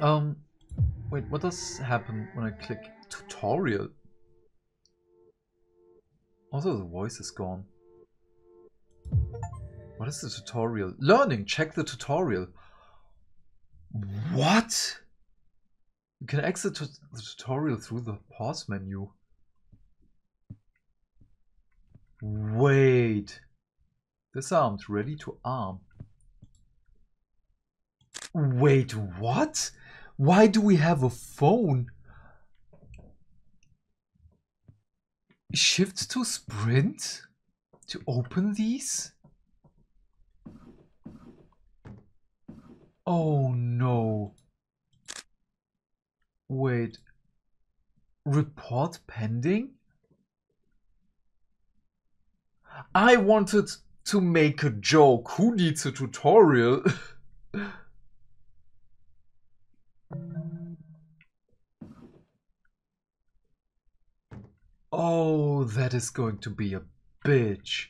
Wait, what does happen when I click tutorial? Also, the voice is gone. What is the tutorial? Learning, check the tutorial. What? You can exit the tutorial through the pause menu. Wait. Disarmed, ready to arm. Wait, what? Why do we have a phone? Shift to sprint? To open these? Oh no. Wait. Report pending? I wanted to make a joke. Who needs a tutorial? Oh, that is going to be a bitch.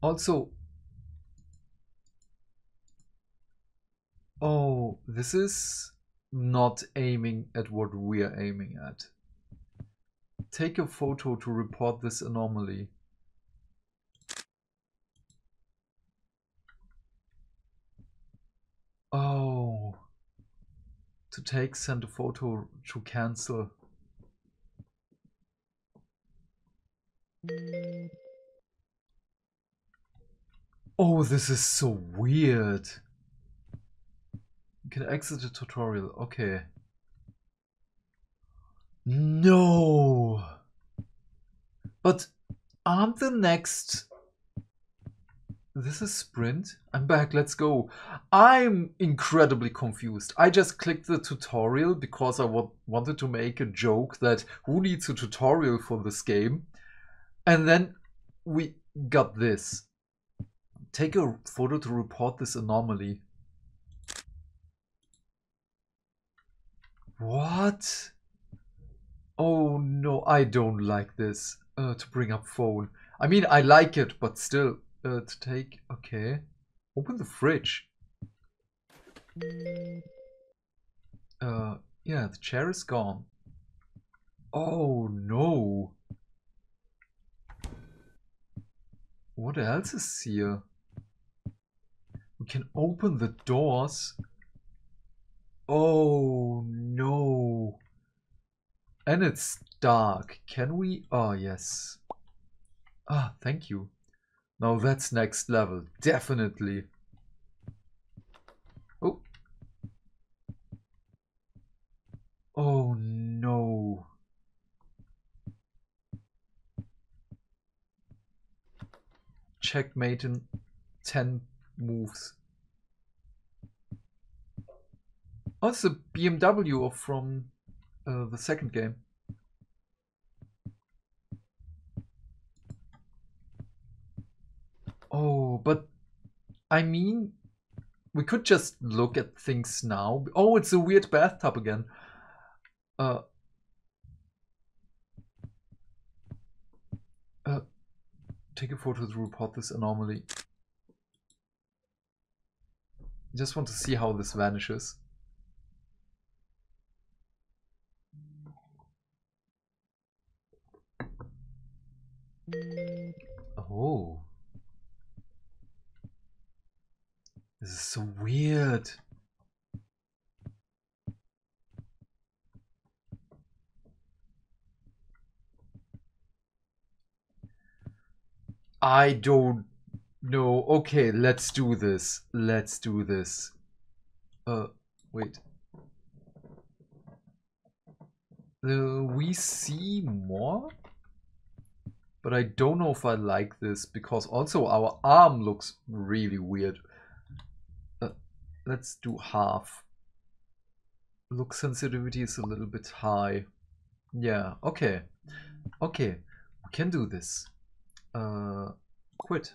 Also, oh, this is not aiming at what we are aiming at. Take a photo to report this anomaly. Oh. To take, send a photo to cancel. Oh, this is so weird. You can exit the tutorial. Okay. No. But aren't the next... This is sprint? I'm back, let's go. I'm incredibly confused. I just clicked the tutorial because I wanted to make a joke that who needs a tutorial for this game? And then we got this. Take a photo to report this anomaly. What? Oh no, I don't like this. To bring up phone. I mean, I like it, but still. To take, okay. Open the fridge. Yeah, the chair is gone. Oh no. What else is here? We can open the doors. Oh no. And it's dark. Can we? Oh yes. Ah, thank you. Now that's next level, definitely. Oh. Oh no. Checkmate in 10 moves. Oh, it's a BMW from the second game. Oh, but I mean, we could just look at things now. Oh, it's a weird bathtub again. Take a photo to report this anomaly. Just want to see how this vanishes. Oh. This is so weird. I don't know. Okay, let's do this. Let's do this. Wait. We see more? But I don't know if I like this because also our arm looks really weird. Let's do half. Look sensitivity is a little bit high. Yeah, okay. Okay, we can do this. Quit.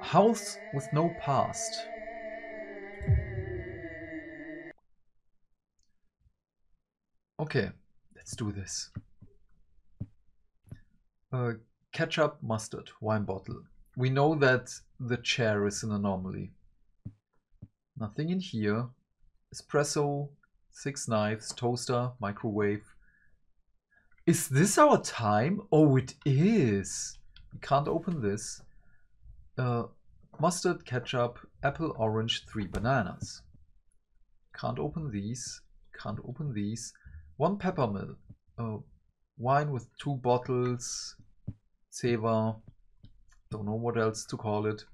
House with no past. Okay, let's do this. Ketchup, mustard, wine bottle. We know that the chair is an anomaly. Nothing in here. Espresso, 6 knives, toaster, microwave. Is this our time? Oh, it is. We can't open this. Mustard, ketchup, apple, orange, 3 bananas. Can't open these. Can't open these. 1 peppermill. Wine with 2 bottles. Ceva. Don't know what else to call it.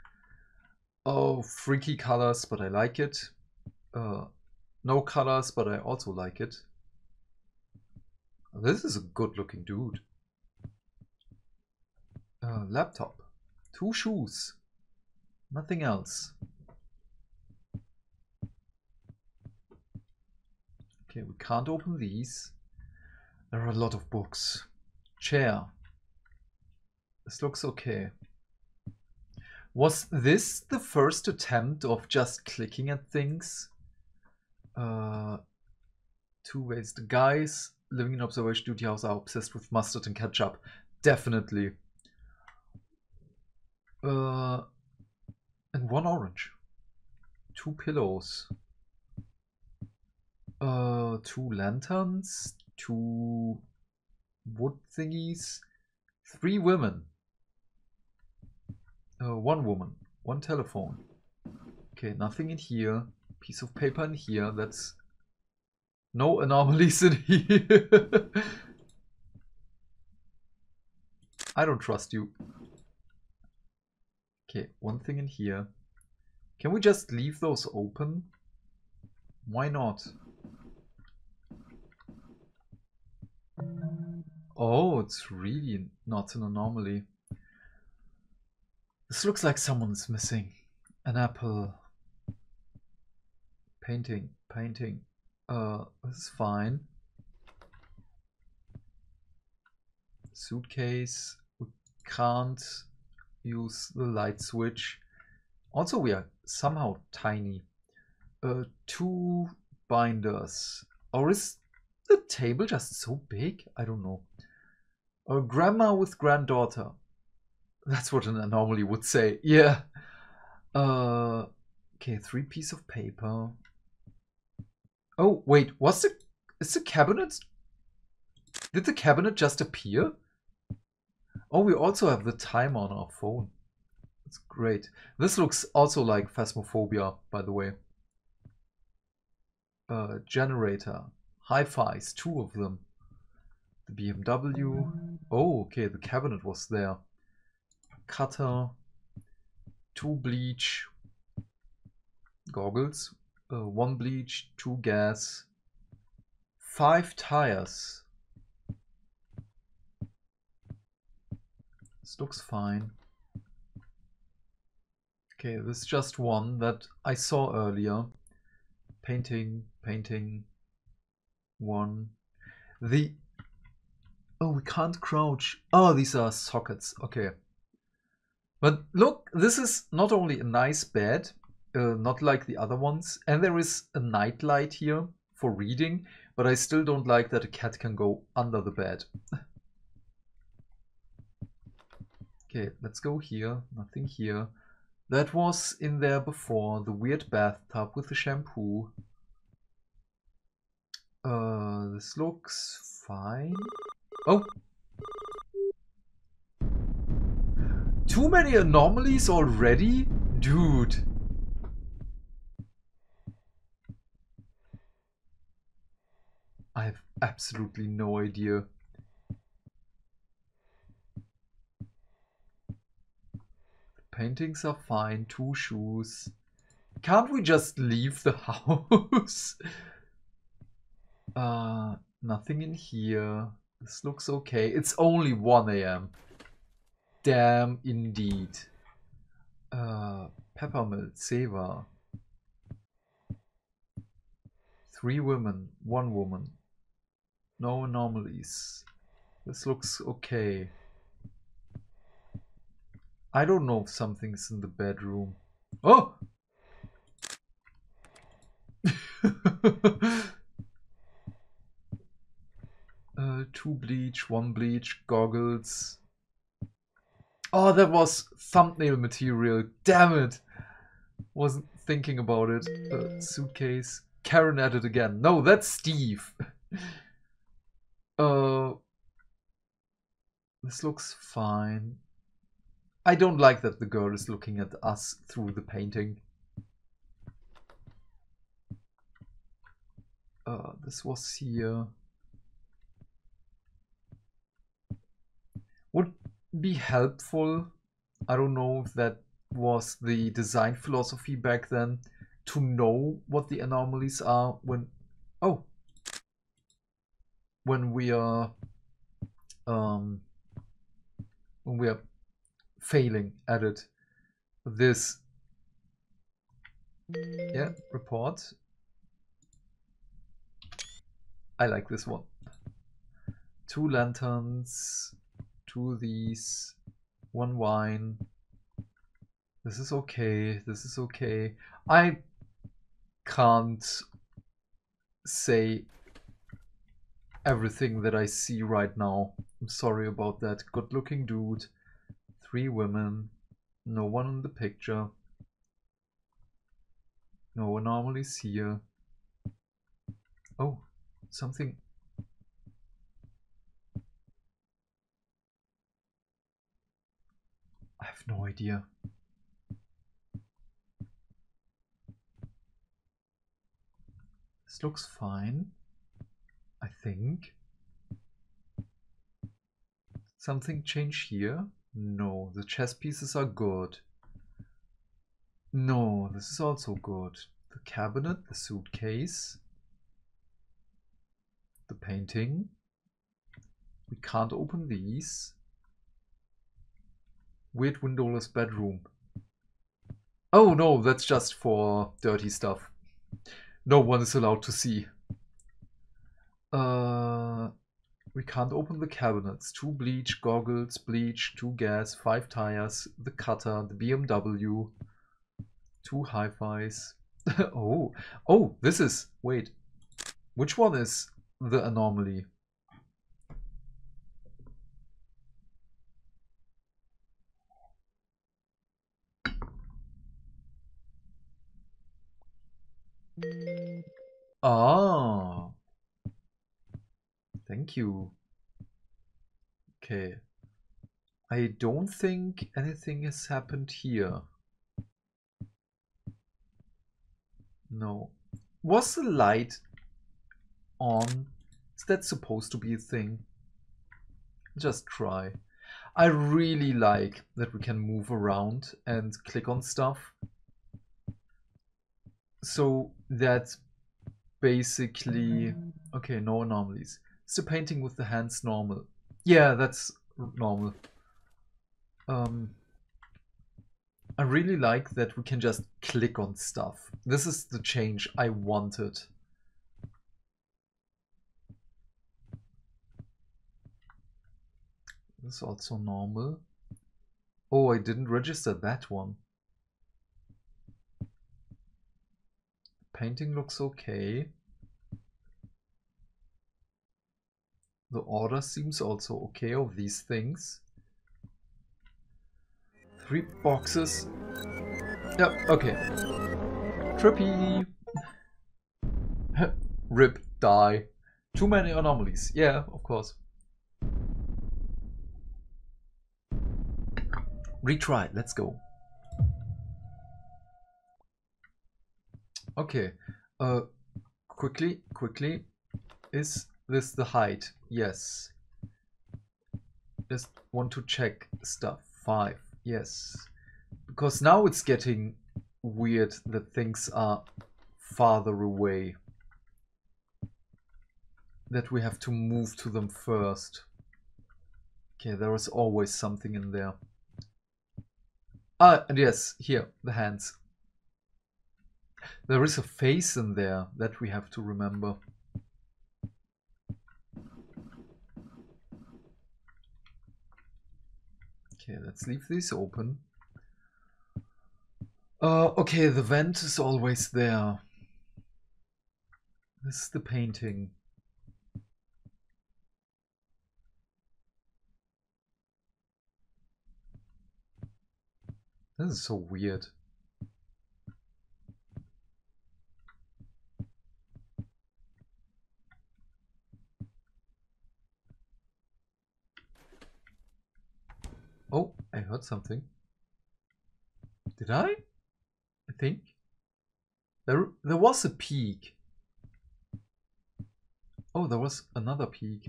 Oh, freaky colors, but I like it. No colors, but I also like it. This is a good-looking dude. Laptop. 2 shoes. Nothing else. Okay, we can't open these. There are a lot of books. Chair. This looks okay. Was this the first attempt of just clicking at things? 2 ways. The guys living in Observation Duty House are obsessed with mustard and ketchup. Definitely. And 1 orange. 2 pillows. 2 lanterns. 2 wood thingies. 3 women. 1 woman. 1 telephone. Okay, nothing in here. Piece of paper in here. That's no anomalies in here. I don't trust you. Okay, 1 thing in here. Can we just leave those open? Why not? Oh, it's really not an anomaly. This looks like someone's missing. An apple. Painting, painting. This is fine. Suitcase. We can't use the light switch. Also, we are somehow tiny. 2 binders. Or is the table just so big? I don't know. Grandma with granddaughter. That's what an anomaly would say. Yeah. Okay, 3 pieces of paper. Oh wait, is the cabinet? Did the cabinet just appear? Oh, we also have the timer on our phone. That's great. This looks also like Phasmophobia, by the way. Generator, hi-fis, 2 of them. The BMW. Oh, okay, the cabinet was there. Cutter, 2 bleach, goggles, 1 bleach, 2 gas, 5 tires. This looks fine. Okay, this is just one that I saw earlier. Painting, painting, 1. The... Oh, we can't crouch. Oh, these are sockets. Okay. But look, this is not only a nice bed, not like the other ones, and there is a nightlight here for reading, but I still don't like that a cat can go under the bed. Okay, let's go here. Nothing here. That was in there before, the weird bathtub with the shampoo. This looks fine. Oh! Too many anomalies already? Dude. I have absolutely no idea. The paintings are fine. 2 shoes. Can't we just leave the house? Nothing in here. This looks okay. It's only 1 AM. Damn, indeed. Peppermint, Seva. 3 women, 1 woman. No anomalies. This looks okay. I don't know if something's in the bedroom. Oh! Two bleach, 1 bleach, goggles. Oh, that was thumbnail material. Damn it. Wasn't thinking about it. Suitcase. Karen at it again. No, that's Steve. This looks fine. I don't like that the girl is looking at us through the painting. This was here. Would be helpful, I don't know if that was the design philosophy back then, to know what the anomalies are when we are failing at it. This, yeah, report. I like this one. 2 lanterns. 2 of these, 1 wine. This is okay, this is okay. I can't say everything that I see right now. I'm sorry about that. Good looking dude, 3 women, no one in the picture. No anomalies here. Oh, something. I have no idea. This looks fine, I think. Something changed here? No, the chess pieces are good. No, this is also good. The cabinet, the suitcase, the painting. We can't open these. Weird windowless bedroom. Oh no, that's just for dirty stuff. No one is allowed to see. We can't open the cabinets. 2 bleach, goggles, bleach, 2 gas, 5 tires, the cutter, the BMW, 2 hi-fis. Oh, this is, wait. Which one is the anomaly? Ah, thank you. Okay, I don't think anything has happened here. No. Was the light on? Is that supposed to be a thing? Just try. I really like that we can move around and click on stuff. So that basically, okay, no anomalies. It's the painting with the hands normal. Yeah, that's normal. I really like that we can just click on stuff. This is the change I wanted. This is also normal. Oh, I didn't register that one. Painting looks okay. The order seems also okay of these things. 3 boxes. Yep, okay. Trippy. Rip, die. Too many anomalies. Yeah, of course. Retry, let's go. Okay, quickly, is this the height? Yes. Just want to check stuff. 5, yes. Because now it's getting weird that things are farther away. That we have to move to them first. Okay, there is always something in there. Ah, and yes, here, the hands. There is a face in there that we have to remember. Okay, let's leave this open. Okay, the vent is always there. This is the painting. This is so weird. Oh, I heard something. Did I? I think. There was a peak. Oh, there was another peak.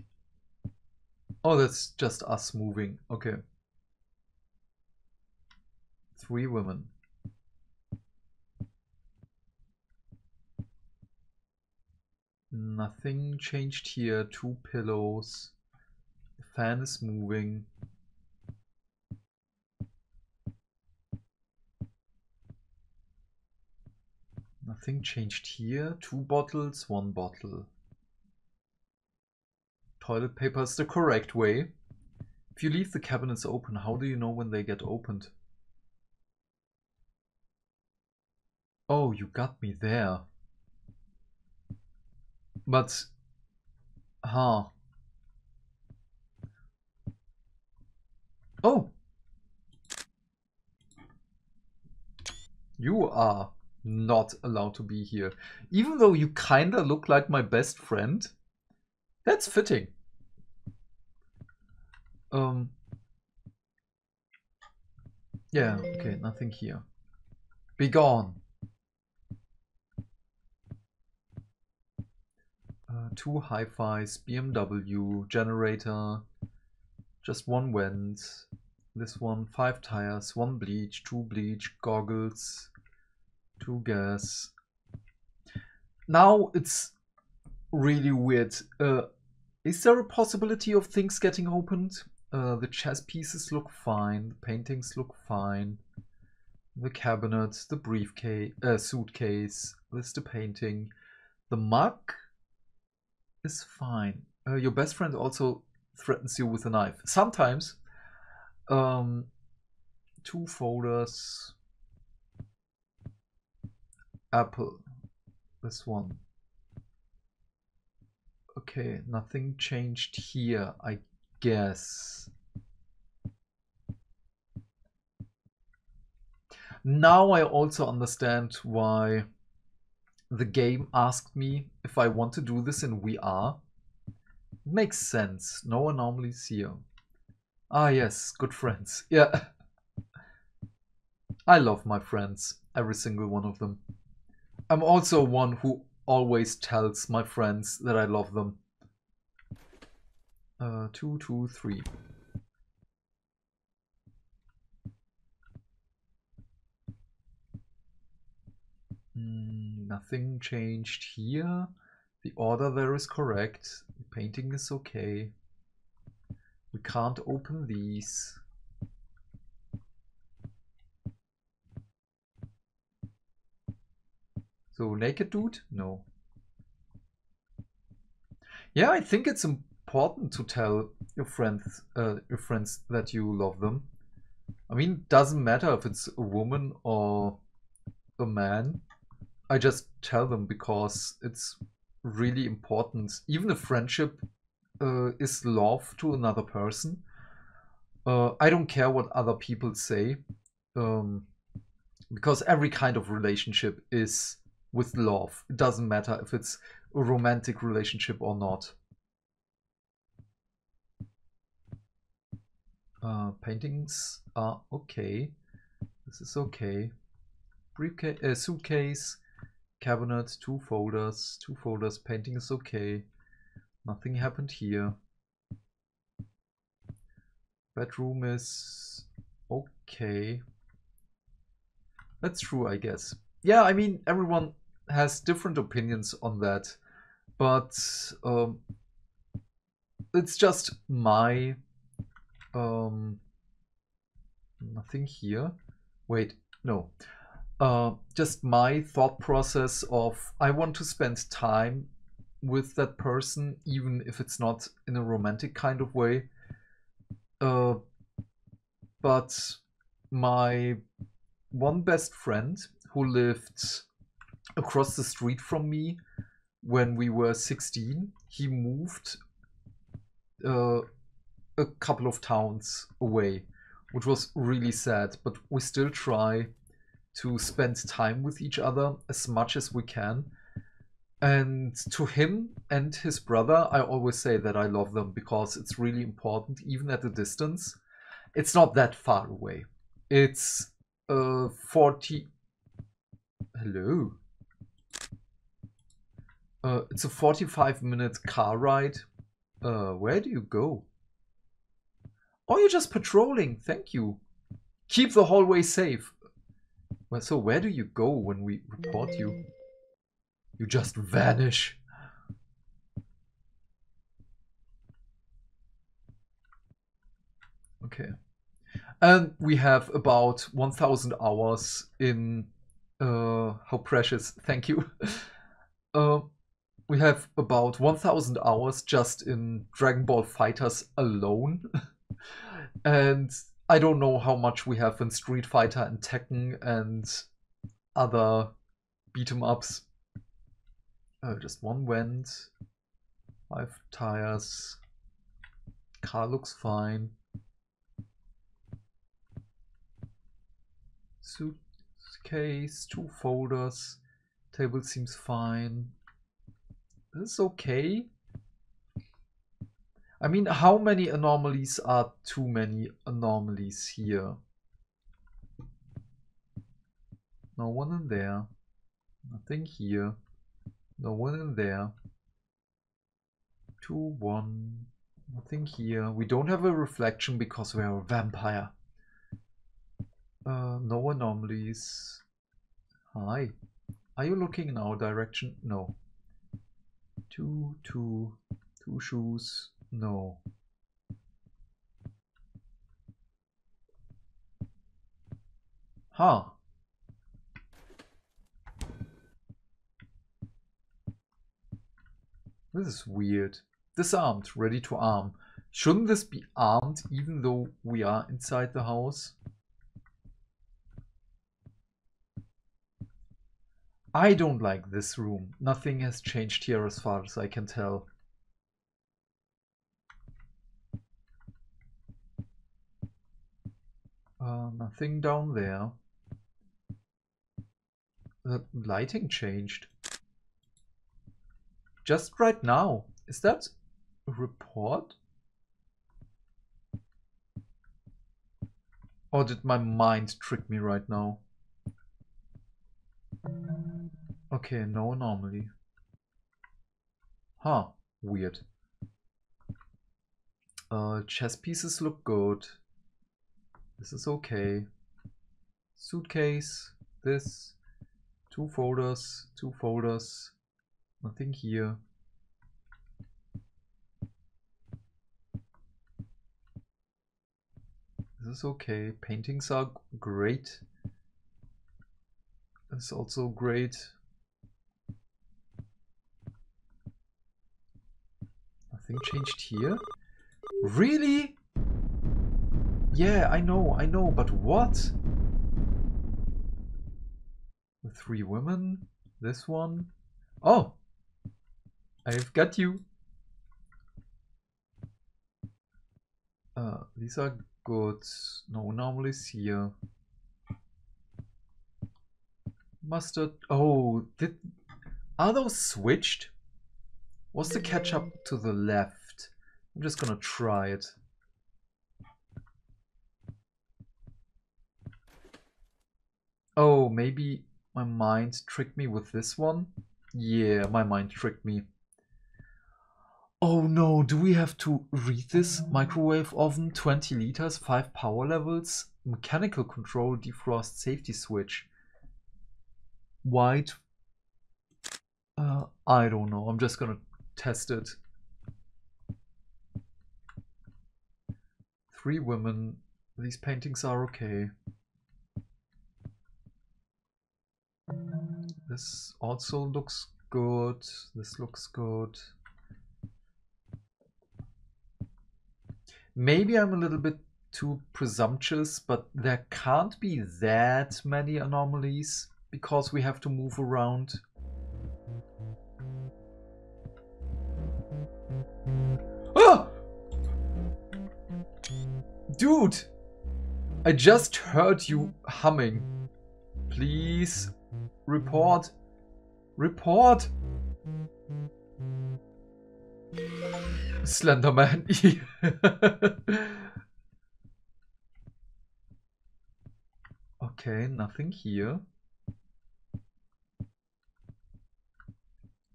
Oh, that's just us moving. Okay. 3 women. Nothing changed here. 2 pillows. The fan is moving. Nothing changed here. 2 bottles, 1 bottle. Toilet paper is the correct way. If you leave the cabinets open, how do you know when they get opened? Oh, you got me there. But... huh. Oh! You are not allowed to be here. Even though you kinda look like my best friend. That's fitting. Yeah, okay, nothing here. Be gone. 2 hi-fis, BMW, generator, just 1 vent. This one, 5 tires, 1 bleach, 2 bleach, goggles, 2 gas. Now it's really weird. Is there a possibility of things getting opened? The chess pieces look fine, the paintings look fine, the cabinet, the briefcase, suitcase, there's the painting, the mug is fine. Your best friend also threatens you with a knife. Sometimes. 2 folders. Apple. This one. Okay, nothing changed here, I guess. Now I also understand why the game asked me if I want to do this in VR. Makes sense. No anomalies here. Ah yes, good friends. Yeah. I love my friends. Every single one of them. I'm also one who always tells my friends that I love them. 2, 2, 3. Nothing changed here. The order there is correct. The painting is okay. We can't open these. So naked dude? No. Yeah, I think it's important to tell your friends that you love them. I mean, it doesn't matter if it's a woman or a man. I just tell them because it's really important. Even if friendship is love to another person, I don't care what other people say, because every kind of relationship is with love. It doesn't matter if it's a romantic relationship or not. Paintings are okay. This is okay. Briefcase, suitcase, cabinet, 2 folders. Painting is okay. Nothing happened here. Bedroom is okay. That's true, I guess. Yeah, I mean, everyone has different opinions on that, but it's just my nothing here. Wait, no, just my thought process of I want to spend time with that person, even if it's not in a romantic kind of way, but my one best friend who lived across the street from me when we were 16, he moved a couple of towns away which was really sad, but we still try to spend time with each other as much as we can. And to him and his brother, I always say that I love them, because it's really important, even at a distance. It's not that far away. It's 40... Hello? It's a 45-minute car ride. Where do you go? Oh, you're just patrolling. Thank you. Keep the hallway safe. Well, so where do you go when we report you? You just vanish. Okay. And we have about 1,000 hours in... how precious. Thank you. We have about 1,000 hours just in Dragon Ball FighterZ alone. And I don't know how much we have in Street Fighter and Tekken and other beat-em-ups. Just one vent, 5 tires, car looks fine. Suitcase, 2 folders, table seems fine. This is okay. I mean, how many anomalies are too many anomalies here? No one in there. Nothing here. No one in there. 2, 1. Nothing here. We don't have a reflection because we are a vampire. No anomalies. Hi. Are you looking in our direction? No. 2, 2, 2 shoes. No. Huh. This is weird. Disarmed, ready to arm. Shouldn't this be armed even though we are inside the house? I don't like this room. Nothing has changed here as far as I can tell. Nothing down there. The lighting changed. Just right now. Is that a report? Or did my mind trick me right now? Okay, no anomaly. Huh, weird. Chess pieces look good. This is okay. Suitcase, this, 2 folders, 2 folders. Nothing here. This is okay. Paintings are great. This is also great. Nothing changed here. Really? Yeah, I know, but what? The 3 women, this one. Oh! I've got you. These are good. No anomalies here. Mustard. Oh, are those switched? Was the ketchup to the left? I'm just gonna try it. Oh, maybe my mind tricked me with this one. Yeah, my mind tricked me. Oh no, do we have to read this? Microwave oven, 20 liters, 5 power levels, mechanical control, defrost, safety switch. White. I don't know, I'm just gonna test it. 3 women, these paintings are okay. This also looks good, this looks good. Maybe I'm a little bit too presumptuous, but there can't be that many anomalies because we have to move around. Ah! Dude! I just heard you humming. Please report. Report! Slenderman. Okay, nothing here.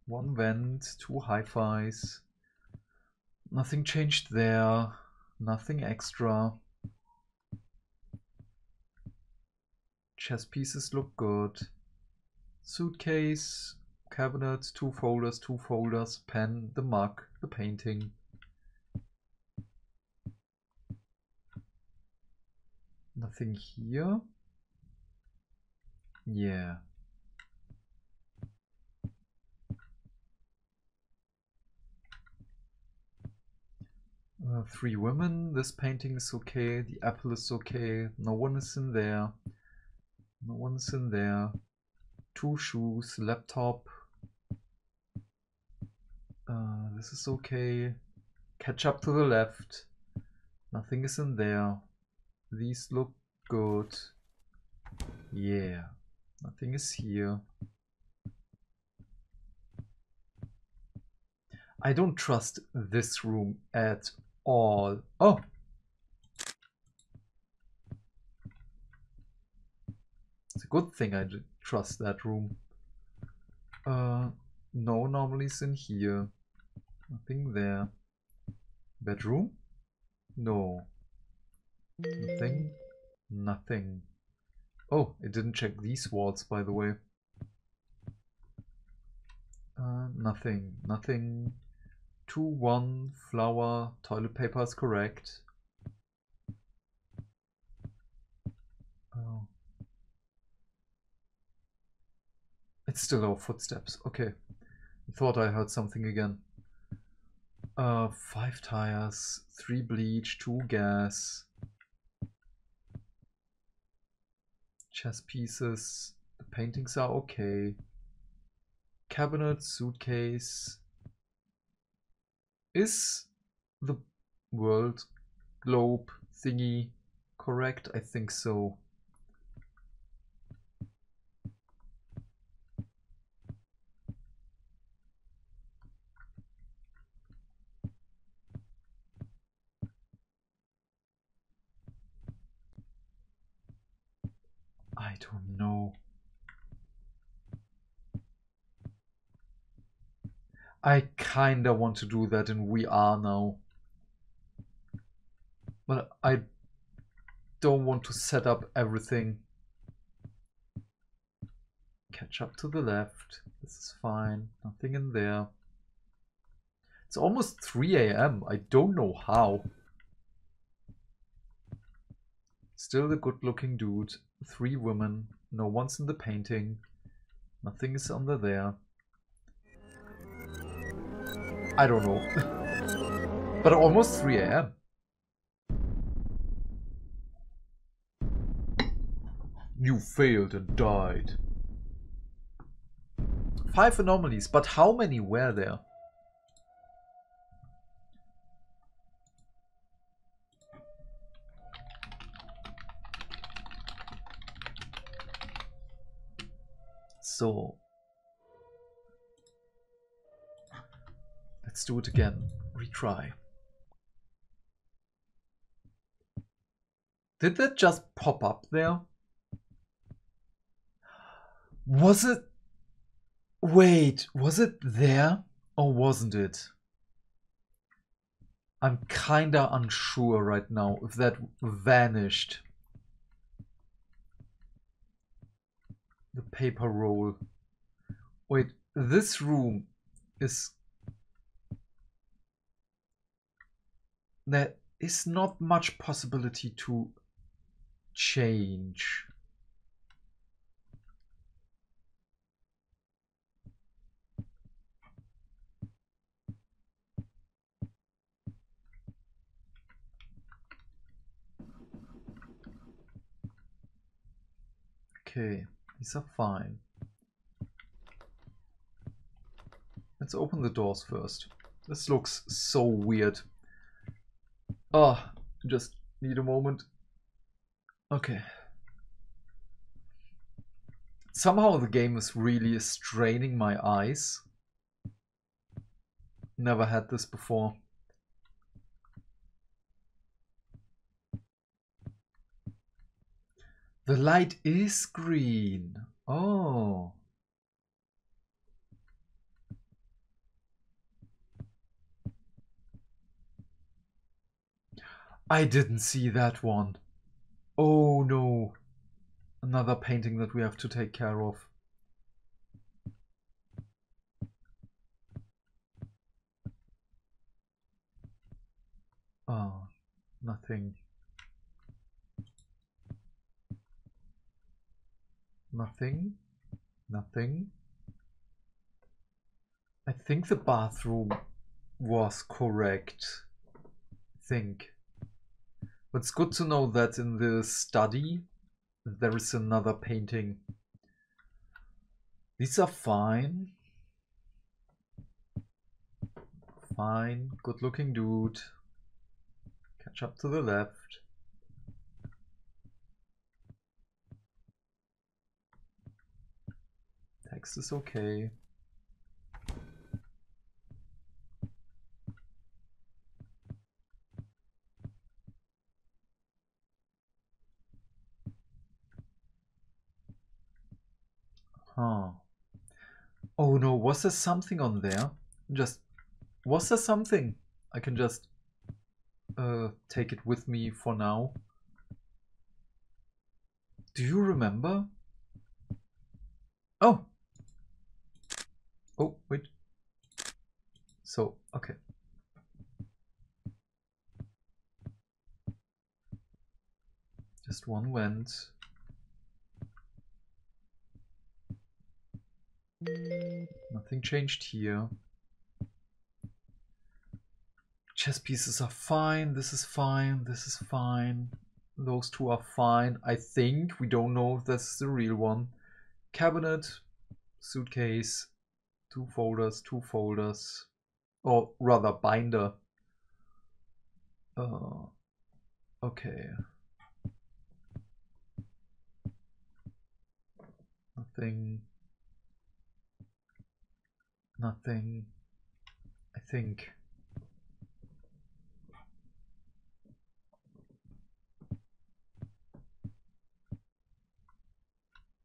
One vent, two hi-fis. Nothing changed there. Nothing extra. Chess pieces look good. Suitcase, cabinet, two folders, pen, the mug, the painting. Nothing here. Yeah. Three women. This painting is okay. The apple is okay. No one is in there. No one's in there. Two shoes, laptop. This is okay. Ketchup to the left. Nothing is in there. These look good. Yeah. Nothing is here. I don't trust this room at all. Oh! It's a good thing I did trust that room. No anomalies in here. Nothing there. Bedroom? No. Nothing. Nothing. Oh, it didn't check these walls, by the way. Nothing. Nothing. 2-1 flower. Toilet paper is correct. Oh. It's still our footsteps. Okay. I thought I heard something again. 5 tires, 3 bleach, 2 gas. Chess pieces. The paintings are okay. Cabinet, suitcase. Is the world globe thingy correct? I think so. I don't know. I kinda want to do that in VR now. But I don't want to set up everything. Catch up to the left. This is fine. Nothing in there. It's almost 3 a.m. I don't know how. Still the good-looking dude. 3 women. No one's in the painting. Nothing is under there. I don't know. But almost 3 a.m. You failed and died. 5 anomalies, but how many were there? So let's do it again. Retry. Did that just pop up there? Was it... Wait, was it there or wasn't it? I'm kinda unsure right now if that vanished. The paper roll. Wait, this room is... There is not much possibility to change. Okay. These are fine. Let's open the doors first. This looks so weird. Ah, just need a moment. Okay. Somehow the game is really straining my eyes. Never had this before. The light is green. Oh. I didn't see that one. Oh no. Another painting that we have to take care of. Oh, nothing. Nothing. Nothing. I think the bathroom was correct. I think. It's good to know that in the study there is another painting. These are fine. Fine, good looking dude. Catch up to the left. Text is okay. Huh. Oh no, was there something on there? Was there something? I can just take it with me for now. Do you remember? Oh! Oh, wait. So, okay. Just one went. Nothing changed here. Chess pieces are fine. This is fine. This is fine. Those two are fine. I think we don't know if that's the real one. Cabinet, suitcase, two folders, or rather binder. Okay. Nothing. Nothing, I think.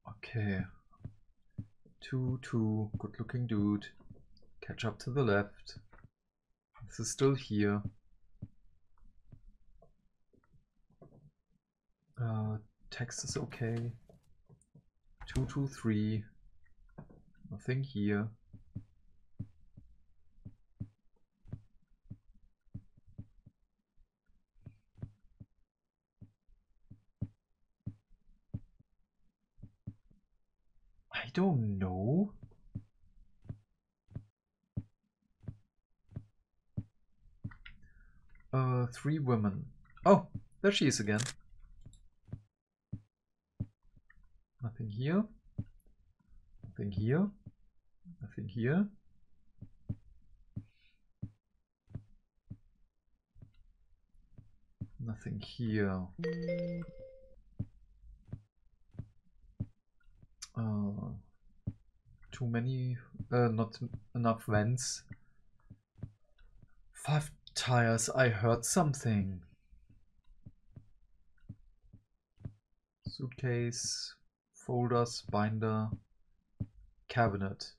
Okay. 2, 2, good looking dude. Catch up to the left. This is still here. Text is okay. 2, 2, 3. Nothing here. I don't know. Three women. Oh, there she is again. Nothing here. Nothing here. Nothing here. Nothing here. Too many, not enough vents. 5 tires, I heard something. Suitcase, folders, binder, cabinet.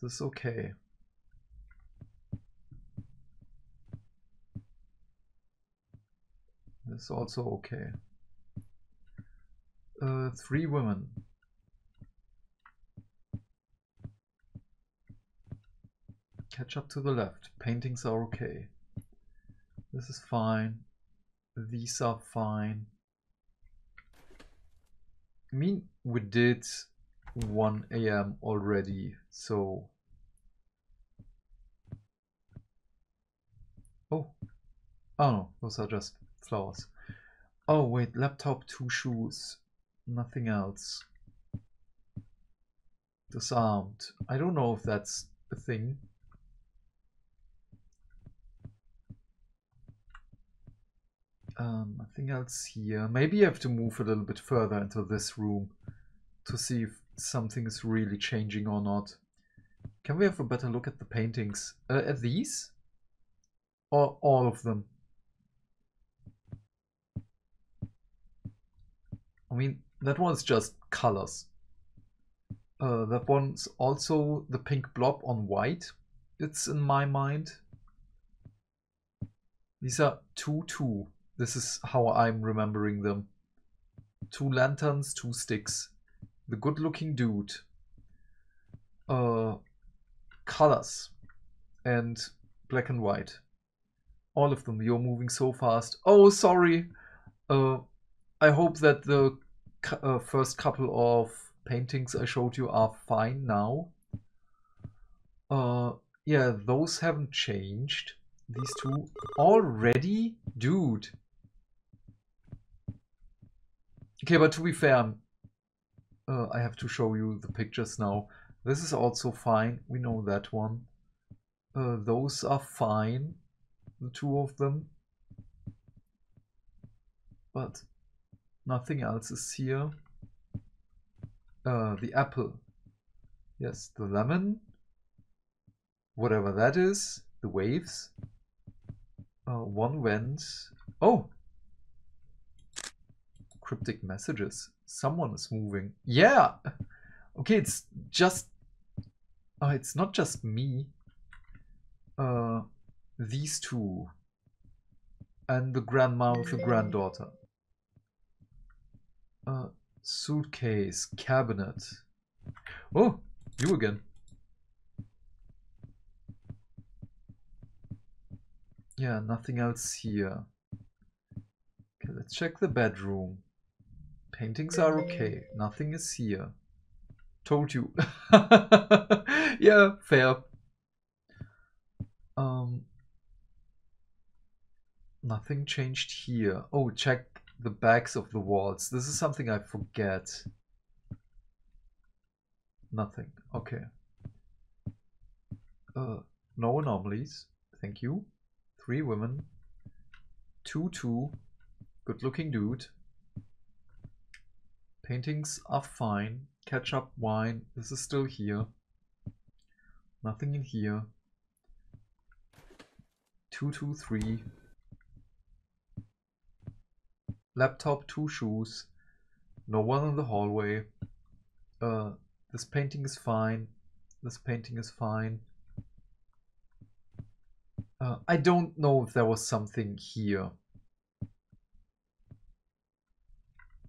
This is okay. This is also okay. 3 women. Catch up to the left. Paintings are okay. This is fine. These are fine. I mean, we did 1 a.m. already, so... Oh. Oh no, those are just flowers. Oh wait, laptop, 2 shoes. Nothing else. Disarmed. I don't know if that's a thing. Nothing else here. Maybe you have to move a little bit further into this room to see if something is really changing or not. Can we have a better look at the paintings? At these? Or all of them? I mean, that one's just colors. That one's also the pink blob on white. It's in my mind. These are 2-2. This is how I'm remembering them. 2 lanterns, 2 sticks. The good-looking dude. Colors. And black and white. All of them. You're moving so fast. Oh, sorry. I hope that the first couple of paintings I showed you are fine now. Yeah, those haven't changed. These two already? Dude. Okay, but to be fair, I have to show you the pictures now. This is also fine. We know that one. Those are fine. The two of them. But nothing else is here. The apple. Yes, the lemon. Whatever that is. The waves. One went. Oh! Cryptic messages. Someone is moving. Yeah! Okay, it's just... it's not just me. These two. And the grandma with the granddaughter. Suitcase. Cabinet. Oh! You again. Yeah, nothing else here. Okay, let's check the bedroom. Paintings are okay. Nothing is here. Told you. Yeah, fair. Nothing changed here. Oh, check the backs of the walls. This is something I forget. Nothing. Okay. No anomalies. Thank you. 3 women. 2-2. Good-looking dude. Paintings are fine. Ketchup, wine. This is still here. Nothing in here. 2-2-3. Laptop, 2 shoes. No one in the hallway. This painting is fine. This painting is fine. I don't know if there was something here.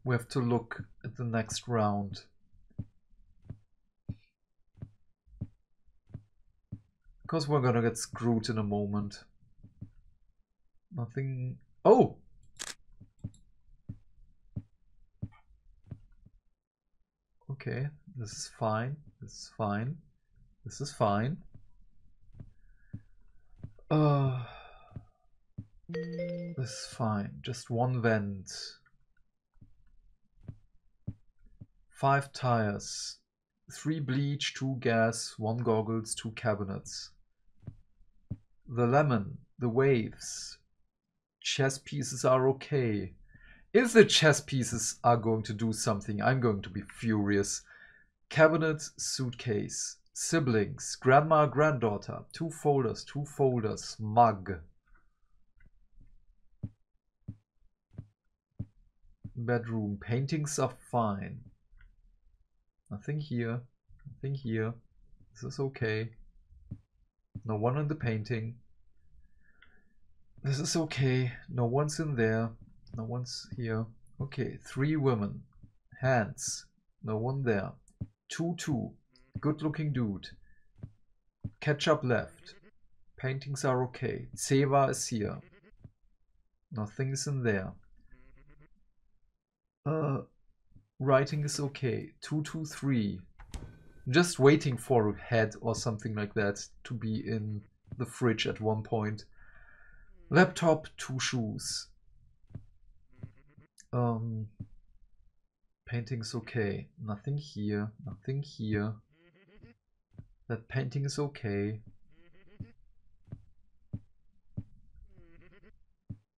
We have to look at the next round. Because we're gonna get screwed in a moment. Nothing... Oh! Okay, this is fine. This is fine. This is fine. This is fine. Just 1 vent. 5 tires. 3 bleach, 2 gas, 1 goggles, 2 cabinets. The lemon, the waves. Chess pieces are okay. If the chess pieces are going to do something, I'm going to be furious. Cabinet, suitcase. Siblings, grandma, granddaughter, 2 folders, 2 folders, mug. Bedroom, paintings are fine. Nothing here, nothing here. This is okay. No one in the painting. This is okay. No one's in there. No one's here. Okay, 3 women. Hands. No one there. 2-2. Good-looking dude. Ketchup left. Paintings are okay. Tseva is here. Nothing is in there. Writing is okay. 2-2-3. I'm just waiting for a head or something like that to be in the fridge at one point. Laptop, 2 shoes. Painting's okay. Nothing here. Nothing here. That painting is okay.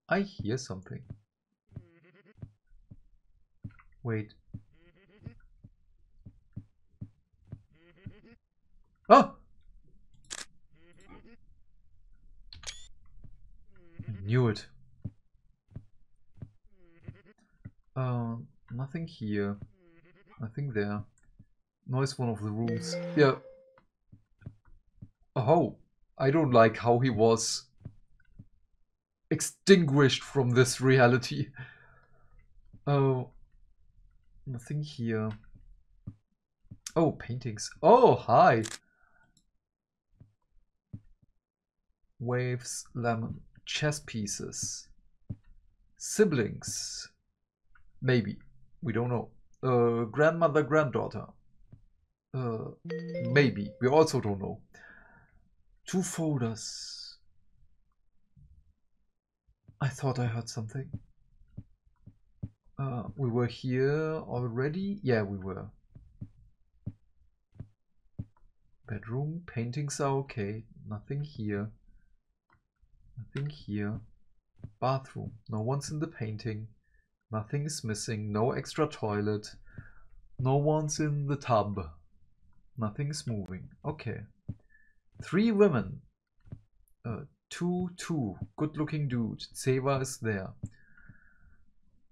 I hear something. Wait. Oh! I knew it. Nothing here. Nothing there. No, it's one of the rooms. Yeah. Oh, I don't like how he was extinguished from this reality. Oh, nothing here. Oh, paintings. Oh, hi. Waves, lemon, chess pieces, siblings. Maybe. We don't know. Grandmother, granddaughter. Maybe. We also don't know. Two folders. I thought I heard something. We were here already? Yeah, we were. Bedroom. Paintings are okay. Nothing here. Nothing here. Bathroom. No one's in the painting. Nothing is missing. No extra toilet. No one's in the tub. Nothing is moving. Okay. Three women. Two. Good looking dude. Seva is there.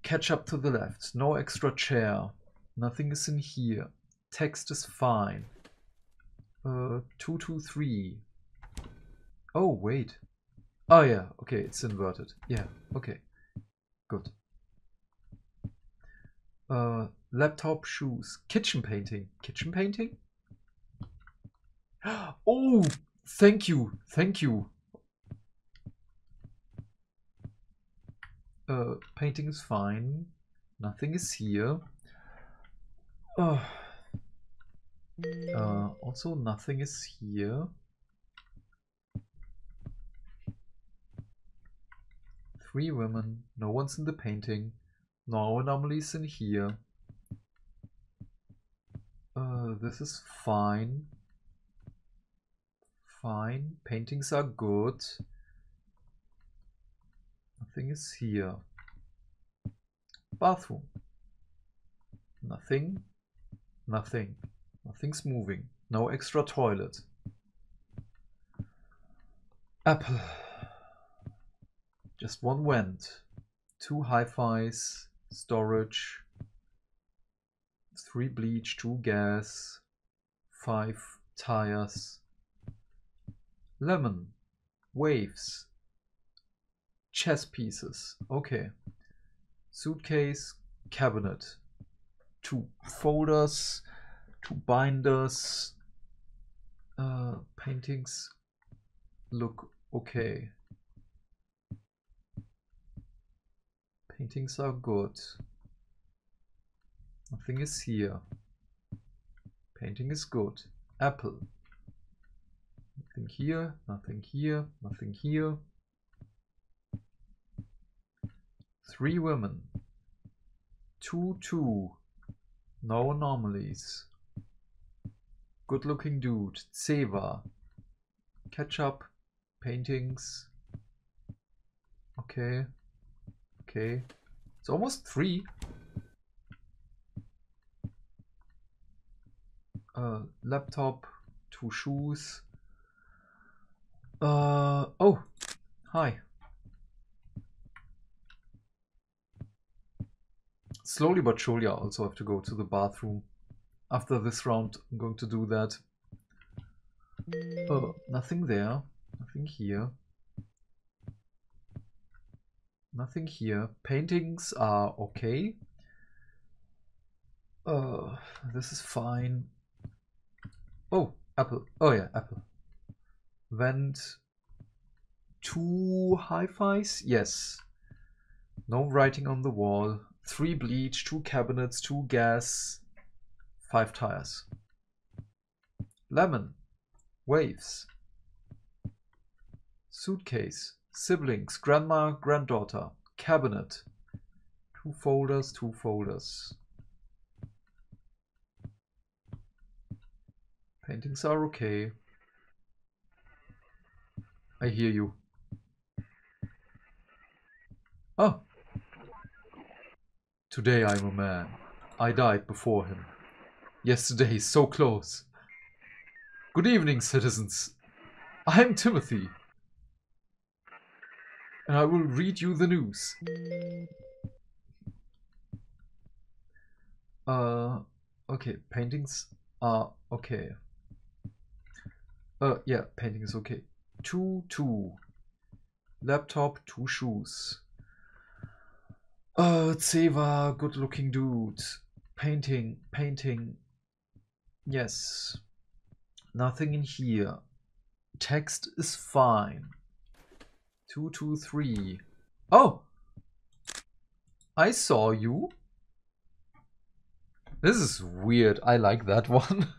Catch up to the left. No extra chair. Nothing is in here. Text is fine. 223. Oh, wait. Oh, yeah. Okay, it's inverted. Yeah, okay. Good. Laptop, shoes, kitchen painting. Kitchen painting? Oh, thank you. Thank you. Painting is fine. Nothing is here. Also nothing is here. Three women. No one's in the painting. No anomalies in here. This is fine. Fine. Paintings are good. Nothing is here. Bathroom. Nothing. Nothing. Nothing's moving. No extra toilet. Apple. Just one vent. Two hi-fis. Storage. 3 bleach, 2 gas, 5 tires. Lemon, waves, chess pieces. Okay. Suitcase, cabinet. 2 folders, 2 binders. Paintings look okay. Paintings are good. Nothing is here. Painting is good. Apple. Nothing here, nothing here, nothing here. 3 women. 2. No anomalies. Good looking dude. Seva. Ketchup. Paintings. Okay. Okay. It's almost 3. Laptop, 2 shoes. Oh, hi. Slowly but surely I also have to go to the bathroom. After this round I'm going to do that. Nothing there. Nothing here. Nothing here. Paintings are okay. This is fine. Oh, apple. Oh yeah, apple. Vent. 2 hi-fis? Yes. No writing on the wall. 3 bleach, 2 cabinets, 2 gas, 5 tires. Lemon. Waves. Suitcase. Siblings. Grandma, granddaughter. Cabinet. 2 folders, 2 folders. Paintings are okay. I hear you. Oh! Today I'm a man. I died before him. Yesterday, so close. Good evening, citizens. I'm Timothy. And I will read you the news. Okay, paintings are okay. Yeah, painting is okay. 2-2. Laptop, 2 shoes. Ceva, good looking dude. Painting, painting. Yes. Nothing in here. Text is fine. 2-2-3. Oh! I saw you. This is weird. I like that one.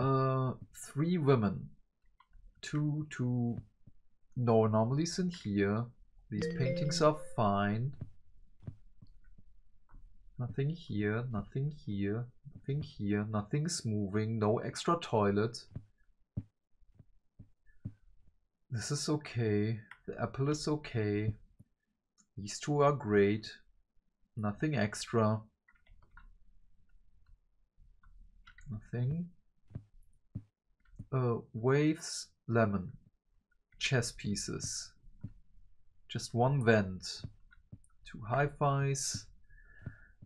3 women. 2-2. No anomalies in here. These paintings are fine. Nothing here, nothing here, nothing here, nothing's moving, no extra toilet. This is okay. The apple is okay. These 2 are great. Nothing extra. Nothing. Waves, lemon. Chess pieces. Just 1 vent. 2 hi-fis.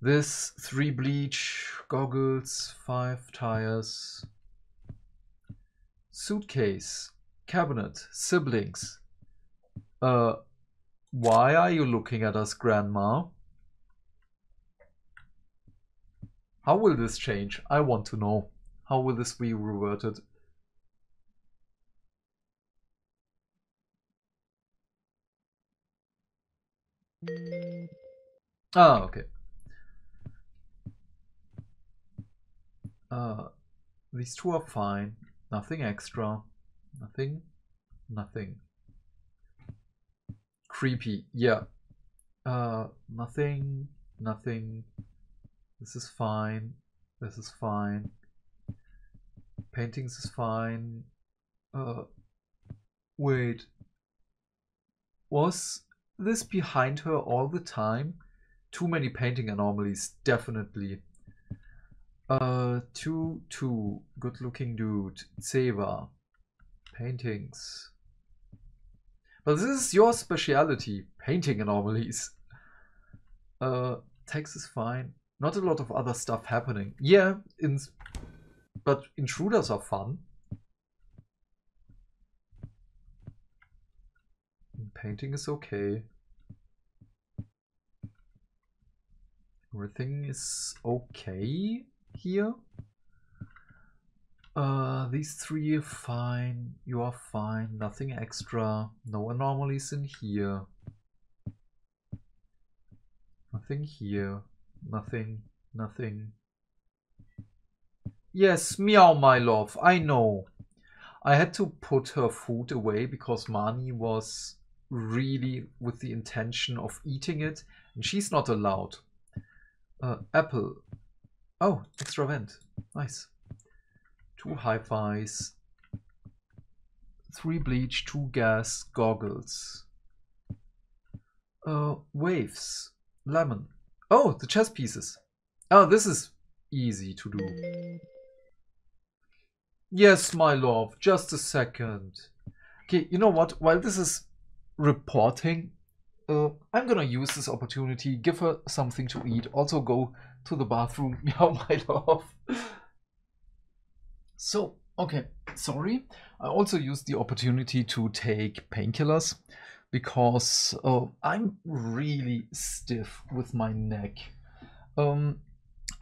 This, 3 bleach, goggles, 5 tires. Suitcase, cabinet, siblings. Why are you looking at us, Grandma? How will this change? I want to know. How will this be reverted? Ah, okay. These 2 are fine. Nothing extra. Nothing. Nothing. Creepy. Yeah. Nothing. Nothing. This is fine. This is fine. Paintings is fine. Wait. Was this behind her all the time? Too many painting anomalies, definitely. 2-2. Good looking dude. Seva. Paintings. But this is your speciality. Painting anomalies. Text is fine. Not a lot of other stuff happening. Yeah, but intruders are fun. Painting is okay. Everything is okay here. These 3 are fine. You are fine. Nothing extra. No anomalies in here. Nothing here. Nothing. Nothing. Yes, meow, my love. I know. I had to put her food away because Marnie was really with the intention of eating it, and she's not allowed. Apple. Oh, extra vent. Nice. 2 hi-fis. 3 bleach, 2 gas, goggles. Waves. Lemon. Oh, the chess pieces. Oh, this is easy to do. Yes, my love. Just a second. Okay, you know what? While this is reporting, I'm gonna use this opportunity, give her something to eat, also go to the bathroom. Meow, my love. So, okay, sorry. I also used the opportunity to take painkillers, because I'm really stiff with my neck. A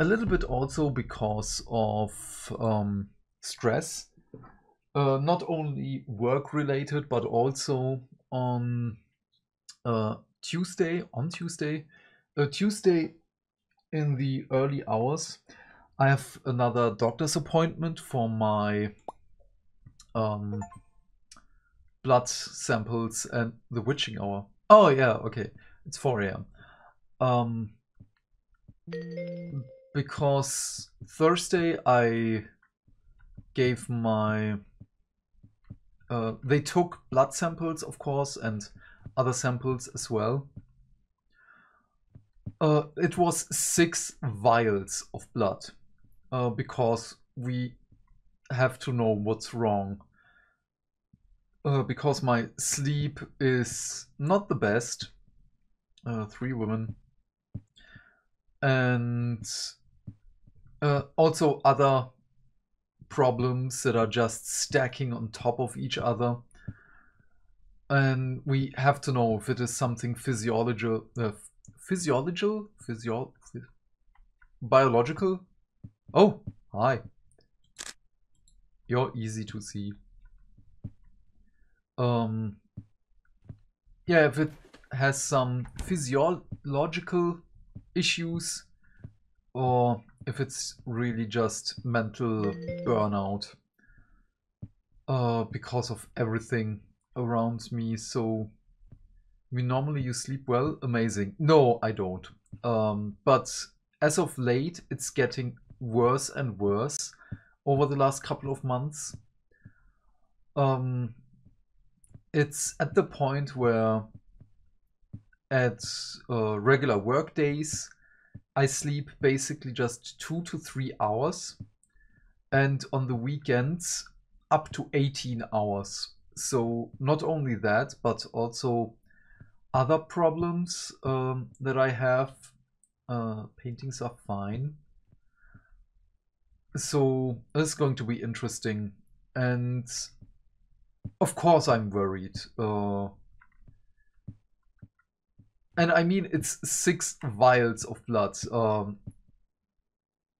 little bit also because of stress, not only work-related, but also on Tuesday in the early hours, I have another doctor's appointment for my blood samples and the witching hour. Oh yeah, okay, it's 4 AM. Because Thursday I gave my they took blood samples, of course, and other samples as well. It was 6 vials of blood, because we have to know what's wrong. Because my sleep is not the best. 3 women. And also other problems that are just stacking on top of each other. And we have to know if it is something physiological, biological. Oh, hi. You're easy to see. Yeah, if it has some physiological issues, or if it's really just mental burnout because of everything around me. So, I mean, normally you sleep well? Amazing. No, I don't. But as of late, it's getting worse and worse over the last couple of months. It's at the point where at regular work days, I sleep basically just 2 to 3 hours, and on the weekends up to 18 hours. So not only that, but also other problems that I have. Paintings are fine. So it's going to be interesting. And of course I'm worried. And I mean, it's 6 vials of blood.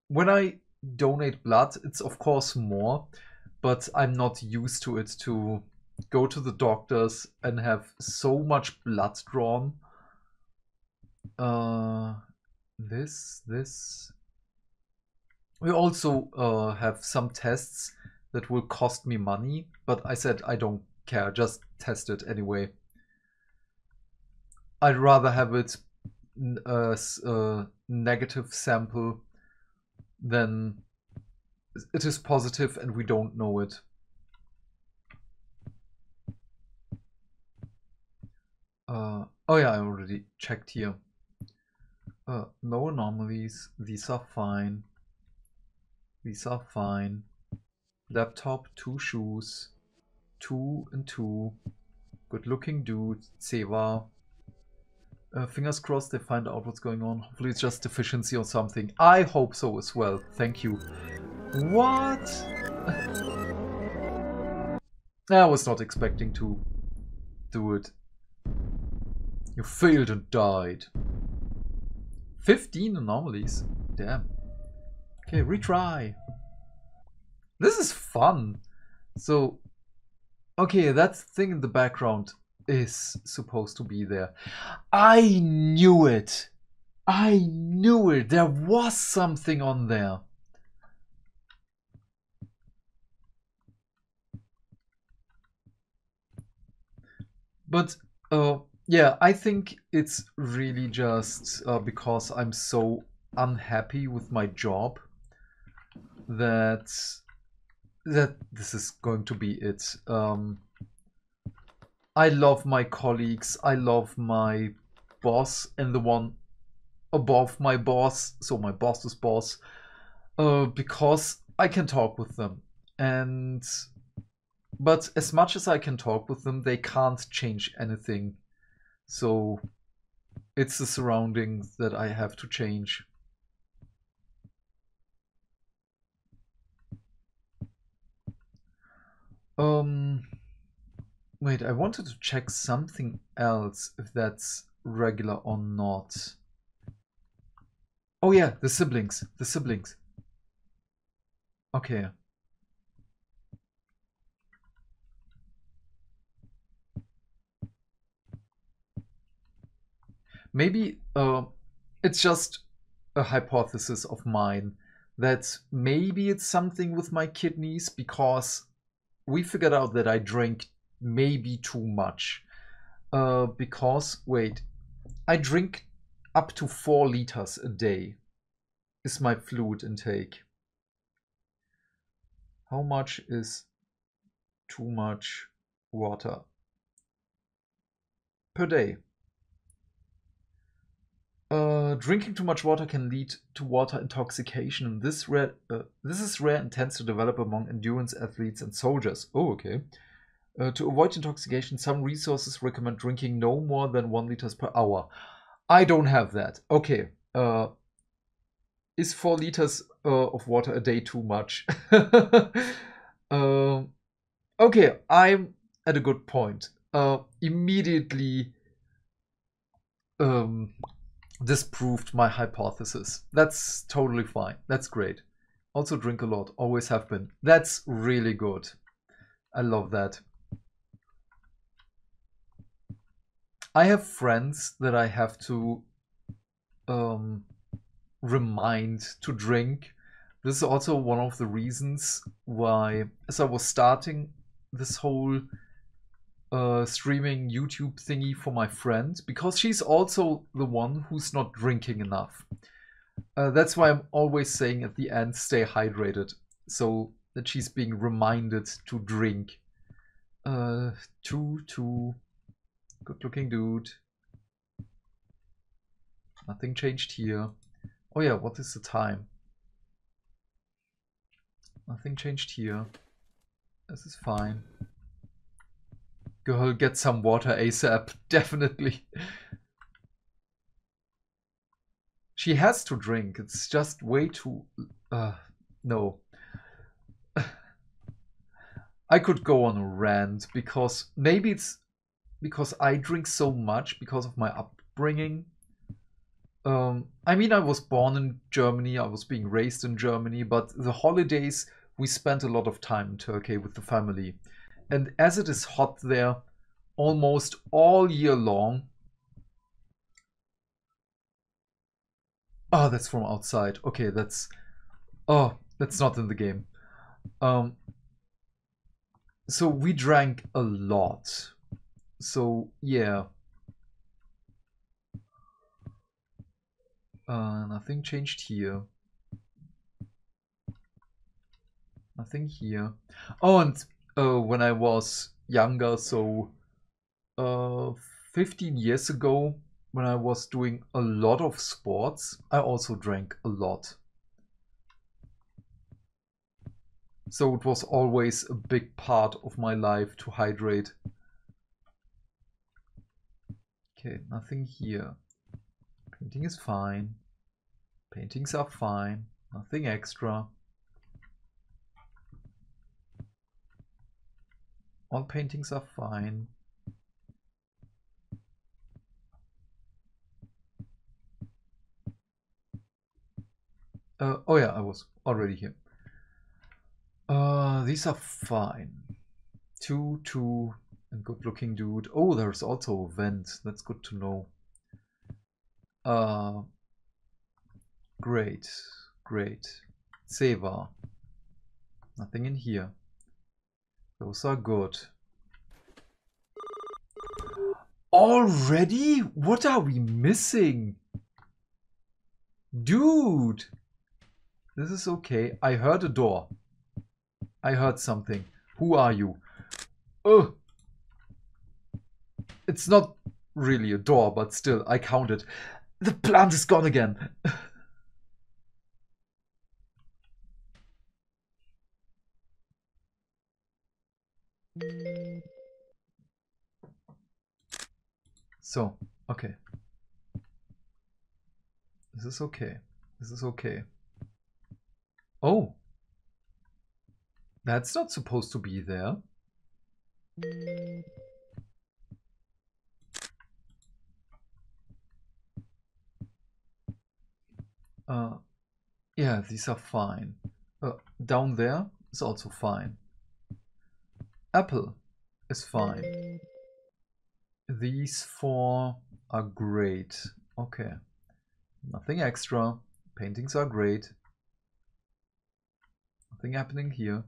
When I donate blood, it's of course more, but I'm not used to it to go to the doctors and have so much blood drawn. We also have some tests that will cost me money, but I said I don't care, just test it anyway. I'd rather have it as a negative sample than it is positive and we don't know it. Oh yeah, I already checked here. No anomalies. These are fine. These are fine. Laptop, 2 shoes. 2 and 2. Good looking dude. Seva. Fingers crossed they find out what's going on. Hopefully it's just deficiency or something. I hope so as well. Thank you. What? I was not expecting to do it. You failed and died. 15 anomalies. Damn. Okay, retry. This is fun. So, okay, that thing in the background is supposed to be there. I knew it. I knew it. There was something on there. But, yeah, I think it's really just because I'm so unhappy with my job that this is going to be it. I love my colleagues, I love my boss and the one above my boss, so my boss's boss, because I can talk with them. And but as much as I can talk with them, they can't change anything. So it's the surroundings that I have to change. Wait, I wanted to check something else, if that's regular or not. Oh yeah, the siblings, Okay. Maybe it's just a hypothesis of mine that maybe it's something with my kidneys, because we figured out that I drink maybe too much. Because, wait, I drink up to 4 liters a day is my fluid intake. How much is too much water per day? Drinking too much water can lead to water intoxication, and this is rare and tends to develop among endurance athletes and soldiers. Oh, okay. To avoid intoxication, some resources recommend drinking no more than 1 liter per hour. I don't have that. Okay. Is 4 liters of water a day too much? Okay, I'm at a good point. Immediately disproved my hypothesis. That's totally fine. That's great. Also drink a lot. Always have been. That's really good. I love that. I have friends that I have to remind to drink. This is also one of the reasons why, as I was starting this whole streaming YouTube thingy for my friend, because she's also the one who's not drinking enough. That's why I'm always saying at the end, stay hydrated, so that she's being reminded to drink. Two. Good looking dude. Nothing changed here. Oh yeah, what is the time? Nothing changed here. This is fine. Girl, get some water ASAP. Definitely. She has to drink. It's just way too... no. I could go on a rant because... Maybe it's because I drink so much because of my upbringing. I mean, I was born in Germany. I was being raised in Germany. But the holidays, we spent a lot of time in Turkey with the family. And as it is hot there almost all year long. Oh, that's from outside. Okay, that's... Oh, that's not in the game. So we drank a lot. So, yeah. Nothing changed here. Nothing here. Oh, and... when I was younger, so 15 years ago, when I was doing a lot of sports, I also drank a lot. So it was always a big part of my life to hydrate. Okay, nothing here. Painting is fine. Paintings are fine. Nothing extra. All paintings are fine. Oh yeah, I was already here. These are fine. Two, and good looking dude. Oh, there's also a vent. That's good to know. Great. Seva. Nothing in here. Those are good. Already? What are we missing? Dude! This is okay. I heard a door. I heard something. Who are you? Oh! It's not really a door, but still, I counted. The plant is gone again! So, okay. This is okay. Oh! That's not supposed to be there. Yeah, these are fine. Down there is also fine. Apple is fine. These four are great. Okay. Nothing extra. Paintings are great. Nothing happening here.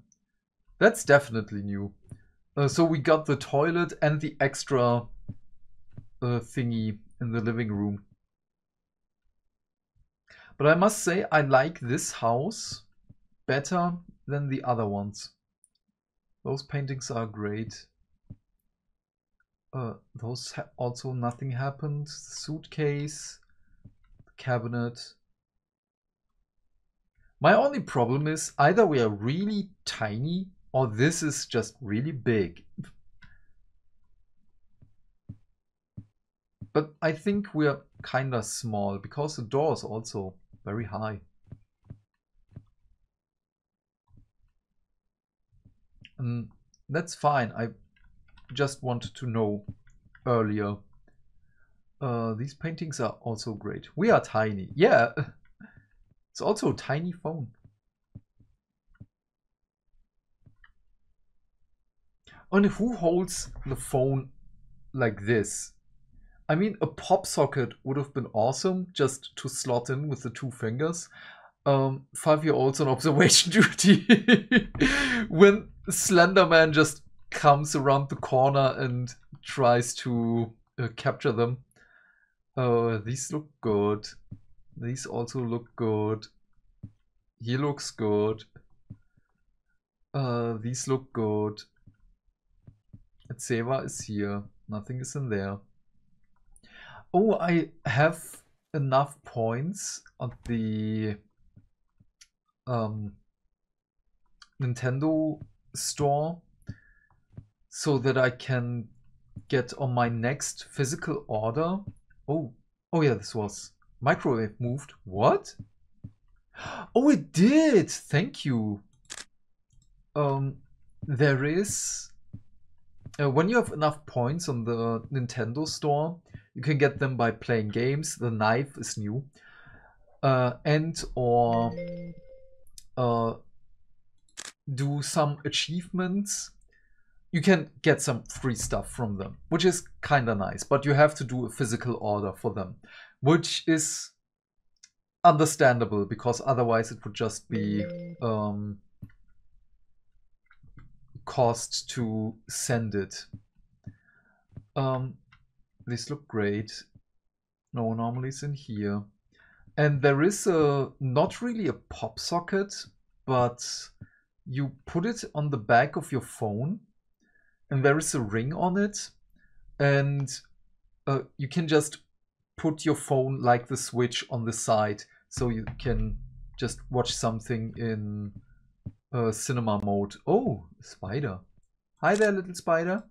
That's definitely new. So we got the toilet and the extra thingy in the living room. But I must say I like this house better than the other ones. Those paintings are great. Those also nothing happened. The suitcase, the cabinet. My only problem is either we are really tiny or this is just really big. But I think we are kinda small because the door is also very high. And that's fine. I just wanted to know earlier. These paintings are also great. We are tiny. Yeah. It's also a tiny phone. And who holds the phone like this? I mean, a pop socket would have been awesome just to slot in with the two fingers. 5-year-olds on observation duty. When Slenderman just comes around the corner and tries to capture them. These look good. These also look good. He looks good. These look good. Seva is here. Nothing is in there. Oh, I have enough points on the Nintendo store so that I can get on my next physical order. Oh yeah, this was microwave moved. What? Oh, it did. Thank you. There is when you have enough points on the Nintendo store, you can get them by playing games. The knife is new, and or do some achievements. You can get some free stuff from them, which is kind of nice, but you have to do a physical order for them, which is understandable because otherwise it would just be cost to send it. These look great. No anomalies in here. And there is a, not really a pop socket, but you put it on the back of your phone and there is a ring on it, and you can just put your phone like the switch on the side so you can just watch something in cinema mode. Oh, spider. Hi there, little spider.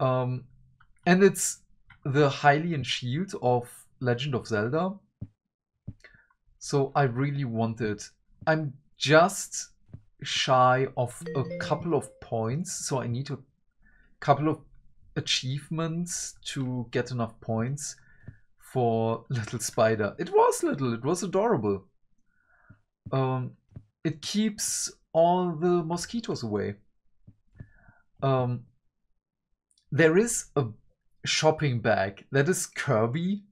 And it's the Hylian Shield of Legend of Zelda. So I really want it. I'm just shy of a couple of points, so I need a couple of achievements to get enough points for little spider. It was little, it was adorable. It keeps all the mosquitoes away. There is a shopping bag that is Kirby,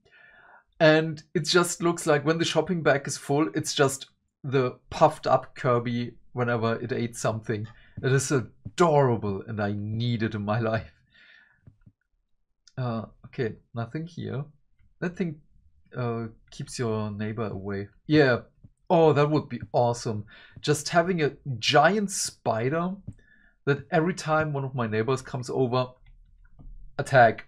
and it just looks like when the shopping bag is full, it's just the puffed up Kirby whenever it ate something. It is adorable and I need it in my life. Okay, nothing here. That thing keeps your neighbor away. Yeah. Oh, that would be awesome. Just having a giant spider that every time one of my neighbors comes over, attack.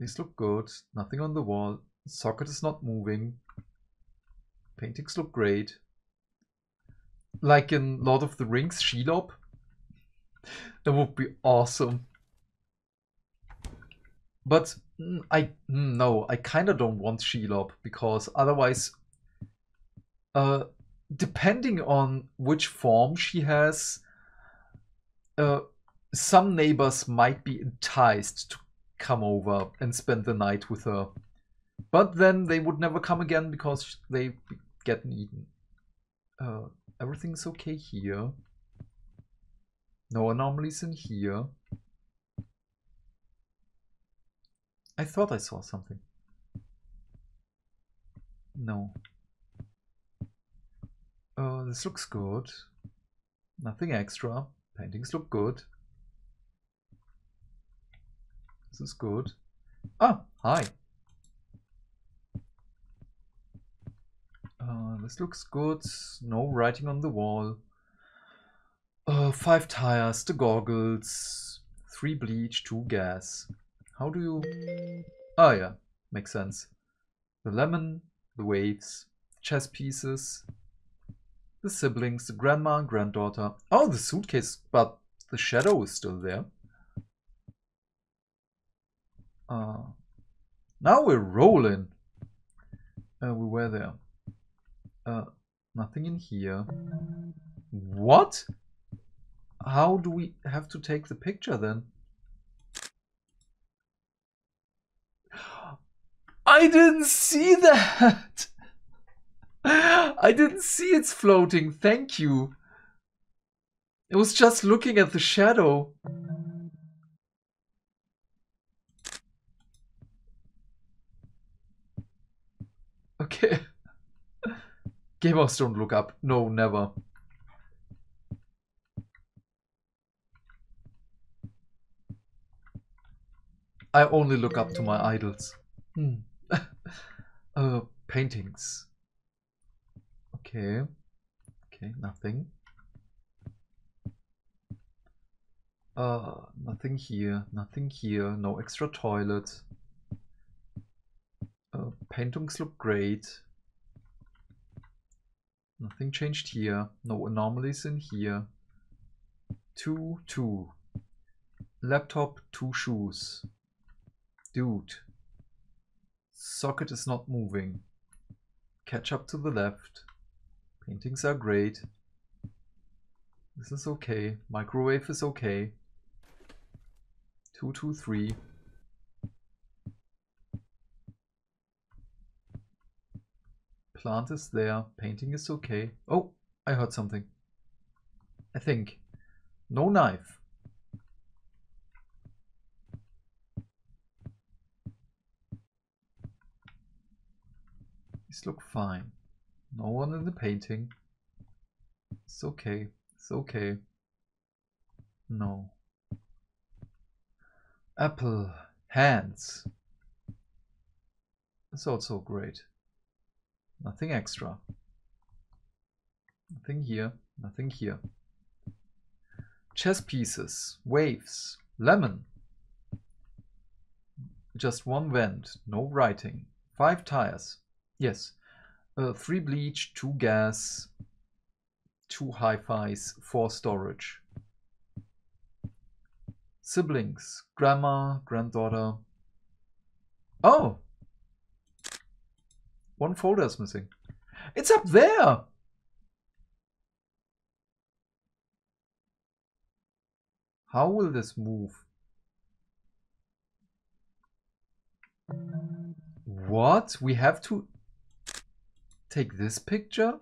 These look good. Nothing on the wall. Socket is not moving. Paintings look great. Like in Lord of the Rings, Shelob. That would be awesome. But I kind of don't want Shelob because otherwise, depending on which form she has, some neighbors might be enticed to come over and spend the night with her. But then they would never come again because they get eaten. Everything's okay here. No anomalies in here. I thought I saw something. No. This looks good. Nothing extra. Paintings look good. This is good. Ah, hi. This looks good. No writing on the wall. 5 tires, the goggles, 3 bleach, 2 gas. How do you... Ah, yeah. Makes sense. The lemon, the waves, chess pieces, the siblings, the grandma and granddaughter. Oh, the suitcase, but the shadow is still there. Now we're rolling. We were there. Nothing in here. What? How do we have to take the picture then? I didn't see that! I didn't see it's floating, thank you. It was just looking at the shadow. Okay. Gamers don't look up. No, never. I only look up to my idols. Hmm. Paintings. Okay. Okay, nothing. Nothing here. Nothing here. No extra toilet. Paintings look great. Nothing changed here. No anomalies in here. 2, 2. Laptop, 2 shoes. Dude. Socket is not moving. Catch up to the left. Paintings are great. This is okay. Microwave is okay. 2, 2, 3. Plant is there. Painting is okay. Oh, I heard something. I think. No knife. These look fine. No one in the painting. It's okay. It's okay. No. Apple. Hands. It's also great. Nothing extra. Nothing here. Nothing here. Chess pieces. Waves. Lemon. Just one vent. No writing. 5 tires. Yes. 3 bleach. 2 gas. 2 hi-fis. 4 storage. Siblings. Grandma. Granddaughter. Oh! 1 folder is missing. It's up there! How will this move? What? We have to take this picture?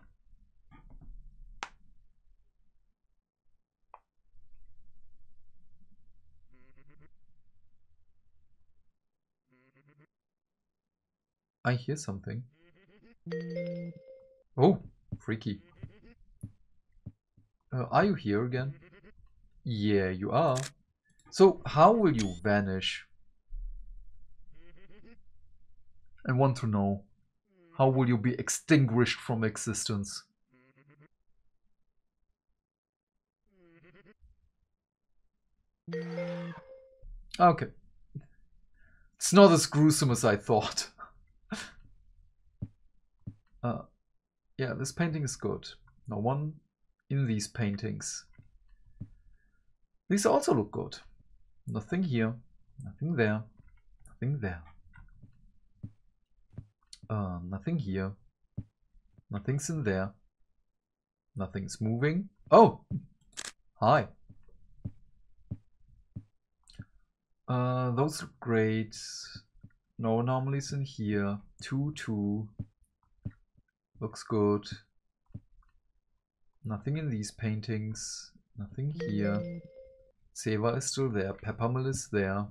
I hear something. Oh, freaky. Are you here again? Yeah, you are. So, how will you vanish? I want to know. How will you be extinguished from existence? Okay. It's not as gruesome as I thought. Yeah, this painting is good. No one in these paintings. These also look good. Nothing here. Nothing there. Nothing there. Nothing here. Nothing's in there. Nothing's moving. Oh! Hi. Those look great. No anomalies in here. 2, 2. Looks good. Nothing in these paintings. Nothing here. Seva is still there. Peppermill is there.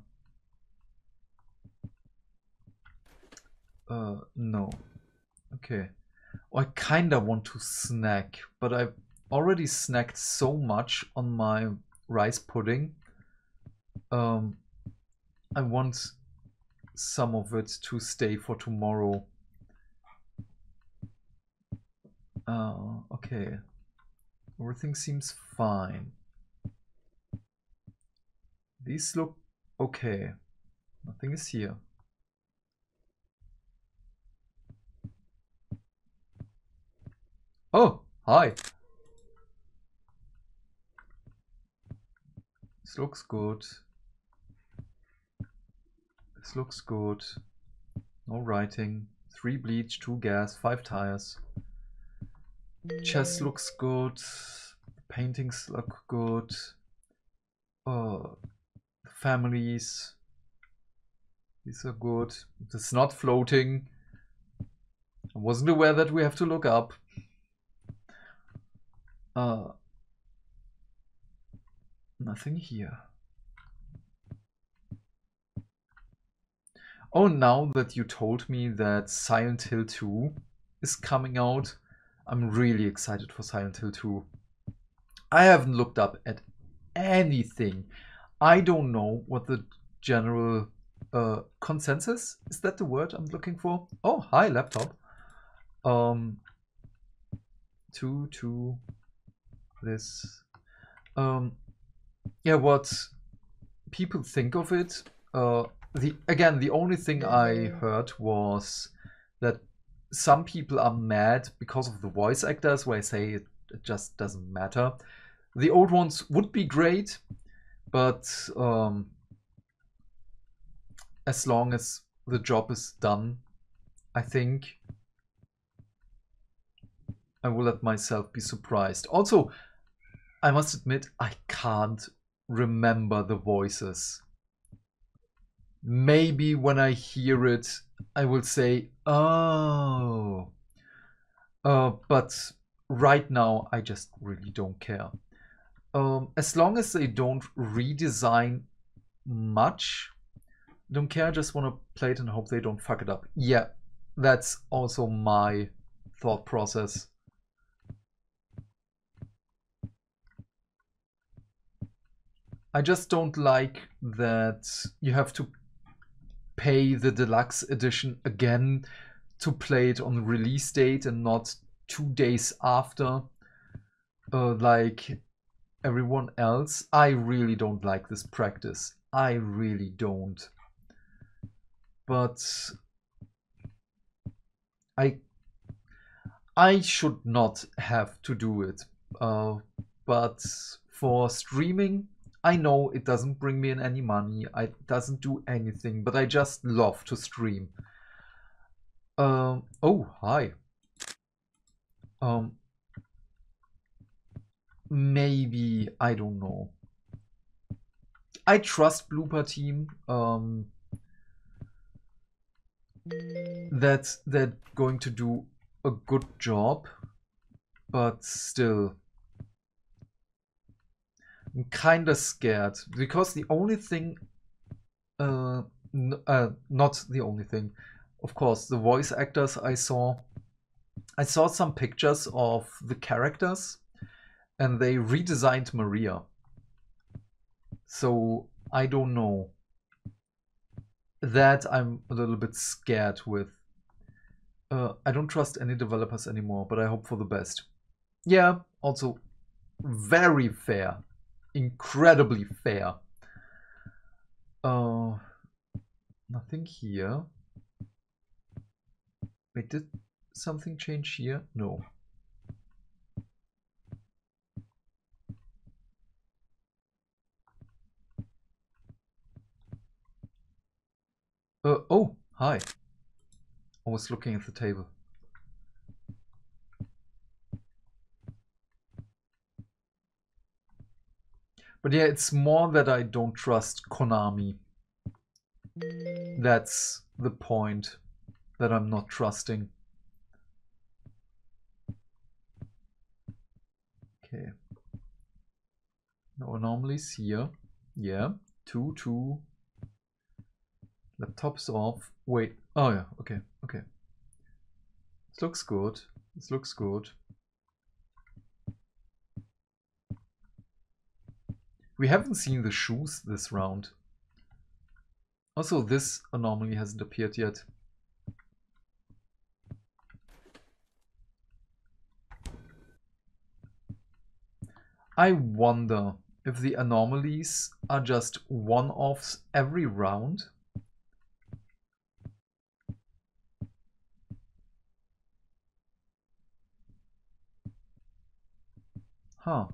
No. Okay. Oh, I kinda want to snack, but I've already snacked so much on my rice pudding. I want some of it to stay for tomorrow. Okay. Everything seems fine. These look okay. Nothing is here. Oh, hi. This looks good. This looks good. No writing. 3 bleach, 2 gas, 5 tires. Chess looks good. Paintings look good. Families. These are good. It's not floating. I wasn't aware that we have to look up. Nothing here. Oh, now that you told me that Silent Hill 2 is coming out, I'm really excited for Silent Hill 2. I haven't looked up at anything. I don't know what the general consensus, is that the word I'm looking for? Oh, hi, laptop. 2 this. Yeah, what people think of it, the only thing I heard was that some people are mad because of the voice actors, where I say it just doesn't matter. The old ones would be great, but as long as the job is done, I think I will let myself be surprised. Also, I must admit, I can't remember the voices. Maybe when I hear it, I will say, oh. But right now, I just really don't care. As long as they don't redesign much, I don't care. I just want to play it and hope they don't fuck it up. Yeah, that's also my thought process. I just don't like that you have to pay the deluxe edition again to play it on release date and not 2 days after, like everyone else. I really don't like this practice. I really don't. But I should not have to do it. But for streaming, I know it doesn't bring me in any money, it doesn't do anything, but I just love to stream. Oh, hi. Maybe, I don't know. I trust Blooper Team, that they're going to do a good job, but still. I'm kind of scared because the only thing, not the only thing, of course, the voice actors I saw some pictures of the characters and they redesigned Maria. So I don't know. That I'm a little bit scared with. I don't trust any developers anymore, but I hope for the best. Yeah, also very fair. Incredibly fair. Nothing here. Wait, did something change here? No. Oh, hi. I was looking at the table. But yeah, it's more that I don't trust Konami. That's the point that I'm not trusting. Okay. No anomalies here. Yeah. 2, 2. Laptop's off. Wait. Oh yeah. Okay. Okay. This looks good. This looks good. We haven't seen the shoes this round. Also, this anomaly hasn't appeared yet. I wonder if the anomalies are just one-offs every round Huh.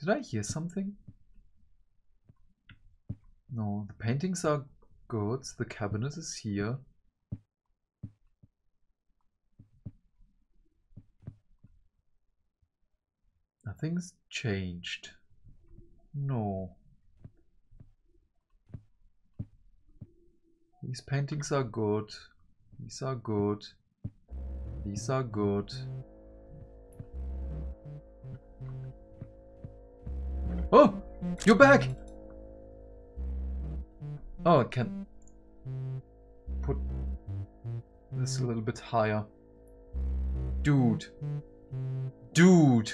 Did I hear something? No, the paintings are good. The cabinet is here. Nothing's changed. No. These paintings are good. These are good. These are good. Oh! You're back! Oh, I can put this a little bit higher. Dude. Dude!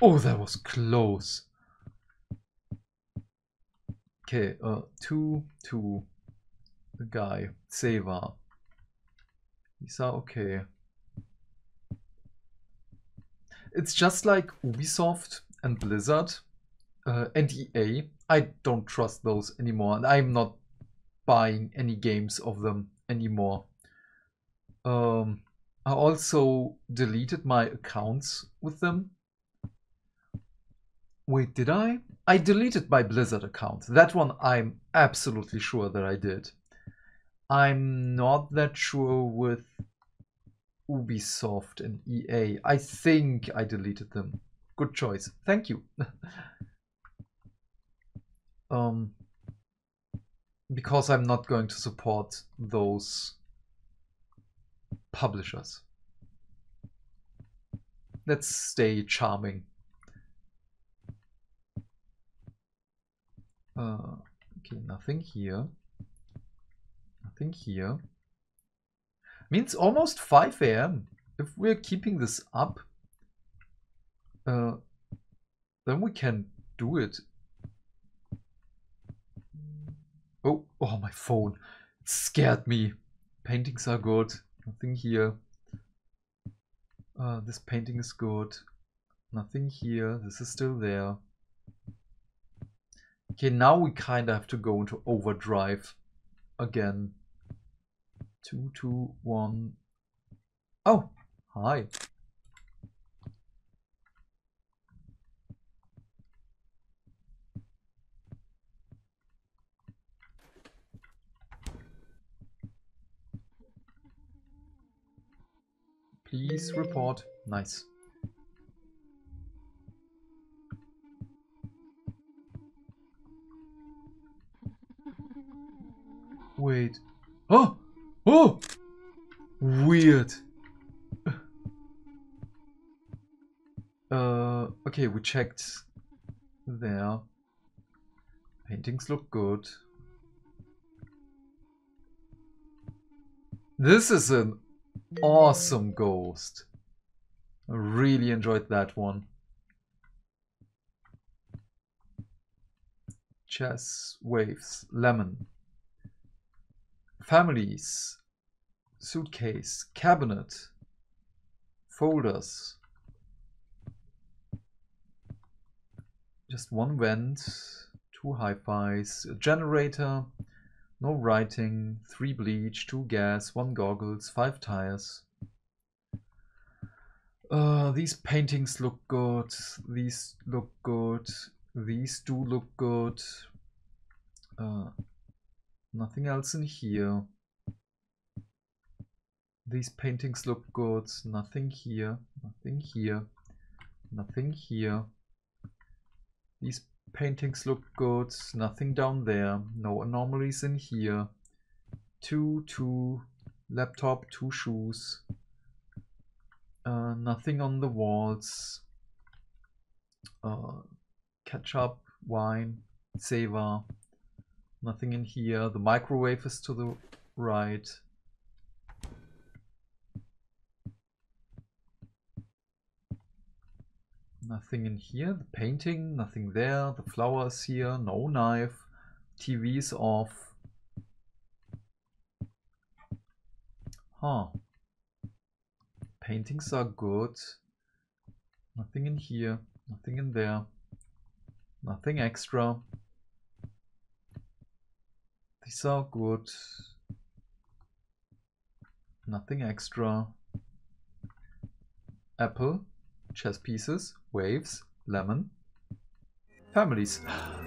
Oh, that was close. Okay, two, the guy, Seva. These are okay. It's just like Ubisoft and Blizzard and EA. I don't trust those anymore, and I'm not buying any games of them anymore. I also deleted my accounts with them. Wait, did I? I deleted my Blizzard account. That one I'm absolutely sure that I did. I'm not that sure with Ubisoft and EA. I think I deleted them. Good choice. Thank you. Because I'm not going to support those publishers. Let's stay charming. Okay, nothing here. Nothing here. Means almost 5 a.m. If we're keeping this up, then we can do it. Oh, oh, my phone. It scared me. Paintings are good. Nothing here. This painting is good. Nothing here. This is still there. Okay, now we kind of have to go into overdrive again. 2, 2, 1. Oh, hi. Please report. Nice. Wait. Oh! Oh! Weird. Okay, we checked there. Paintings look good. This is an awesome ghost. I really enjoyed that one. Chess, waves, lemon. Families, suitcase, cabinet, folders. Just one vent, 2 hi-fis, a generator. No writing, 3 bleach, 2 gas, 1 goggles, 5 tires. These paintings look good. These look good. These do look good. Nothing else in here. These paintings look good. Nothing here. Nothing here. Nothing here. These paintings look good. Nothing down there. No anomalies in here. 2, 2. Laptop, 2 shoes. Nothing on the walls. Ketchup, wine, Seva. Nothing in here. The microwave is to the right. Nothing in here. The painting, nothing there. The flower is here. No knife. TV is off. Huh. Paintings are good. Nothing in here. Nothing in there. Nothing extra. These are good. nothing extra. Apple, chess pieces, waves, lemon, families.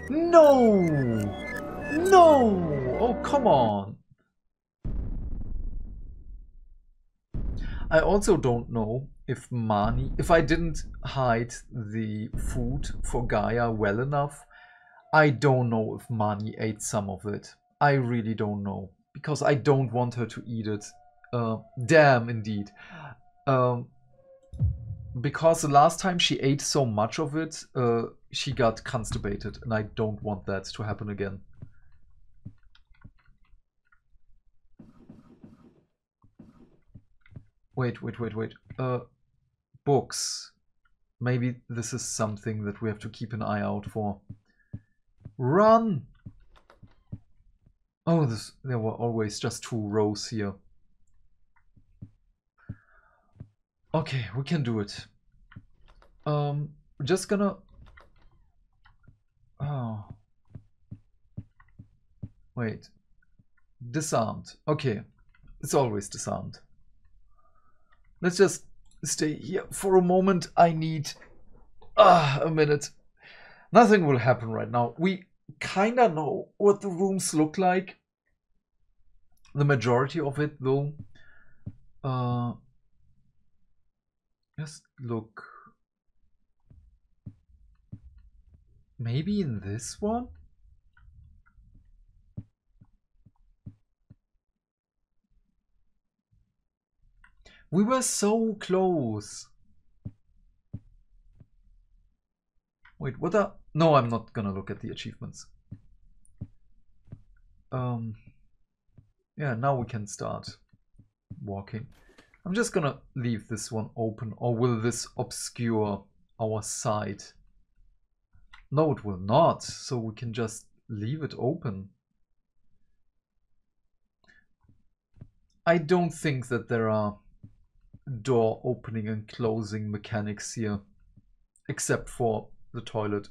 No! No! Oh, come on! I also don't know if Marnie, if I didn't hide the food for Gaia well enough, I don't know if Marnie ate some of it. I really don't know, because I don't want her to eat it. Damn, indeed. Because the last time she ate so much of it, she got constipated, and I don't want that to happen again. Wait. Books. Maybe this is something that we have to keep an eye out for. Run! Oh, there were always just two rows here. Okay, we can do it. Just gonna... Oh. Wait. Disarmed. Okay. It's always disarmed. Let's just stay here for a moment. I need a minute. Nothing will happen right now. We kind of know what the rooms look like. The majority of it, though. Just look. Maybe in this one? We were so close. Wait, what the? No, I'm not gonna look at the achievements. Yeah, now we can start walking. I'm just gonna leave this one open, or will this obscure our sight? No, it will not, so we can just leave it open. I don't think that there are door opening and closing mechanics here, except for the toilet.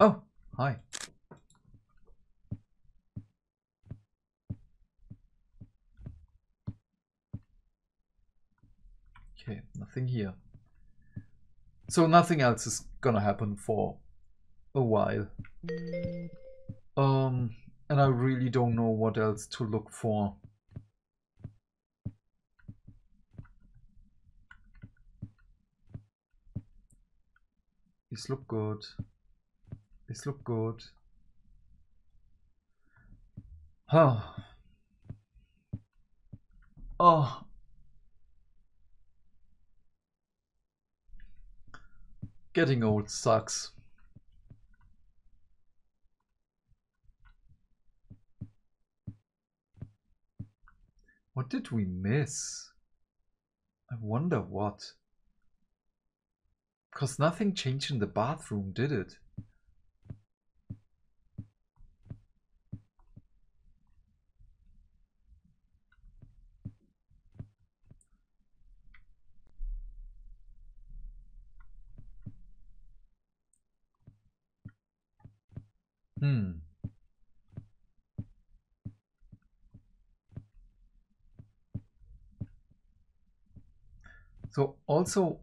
Oh, hi. Okay, nothing here. So nothing else is gonna happen for a while. And I really don't know what else to look for. These look good. These look good. Huh. Oh. Getting old sucks. What did we miss? I wonder what. Because nothing changed in the bathroom, did it? So also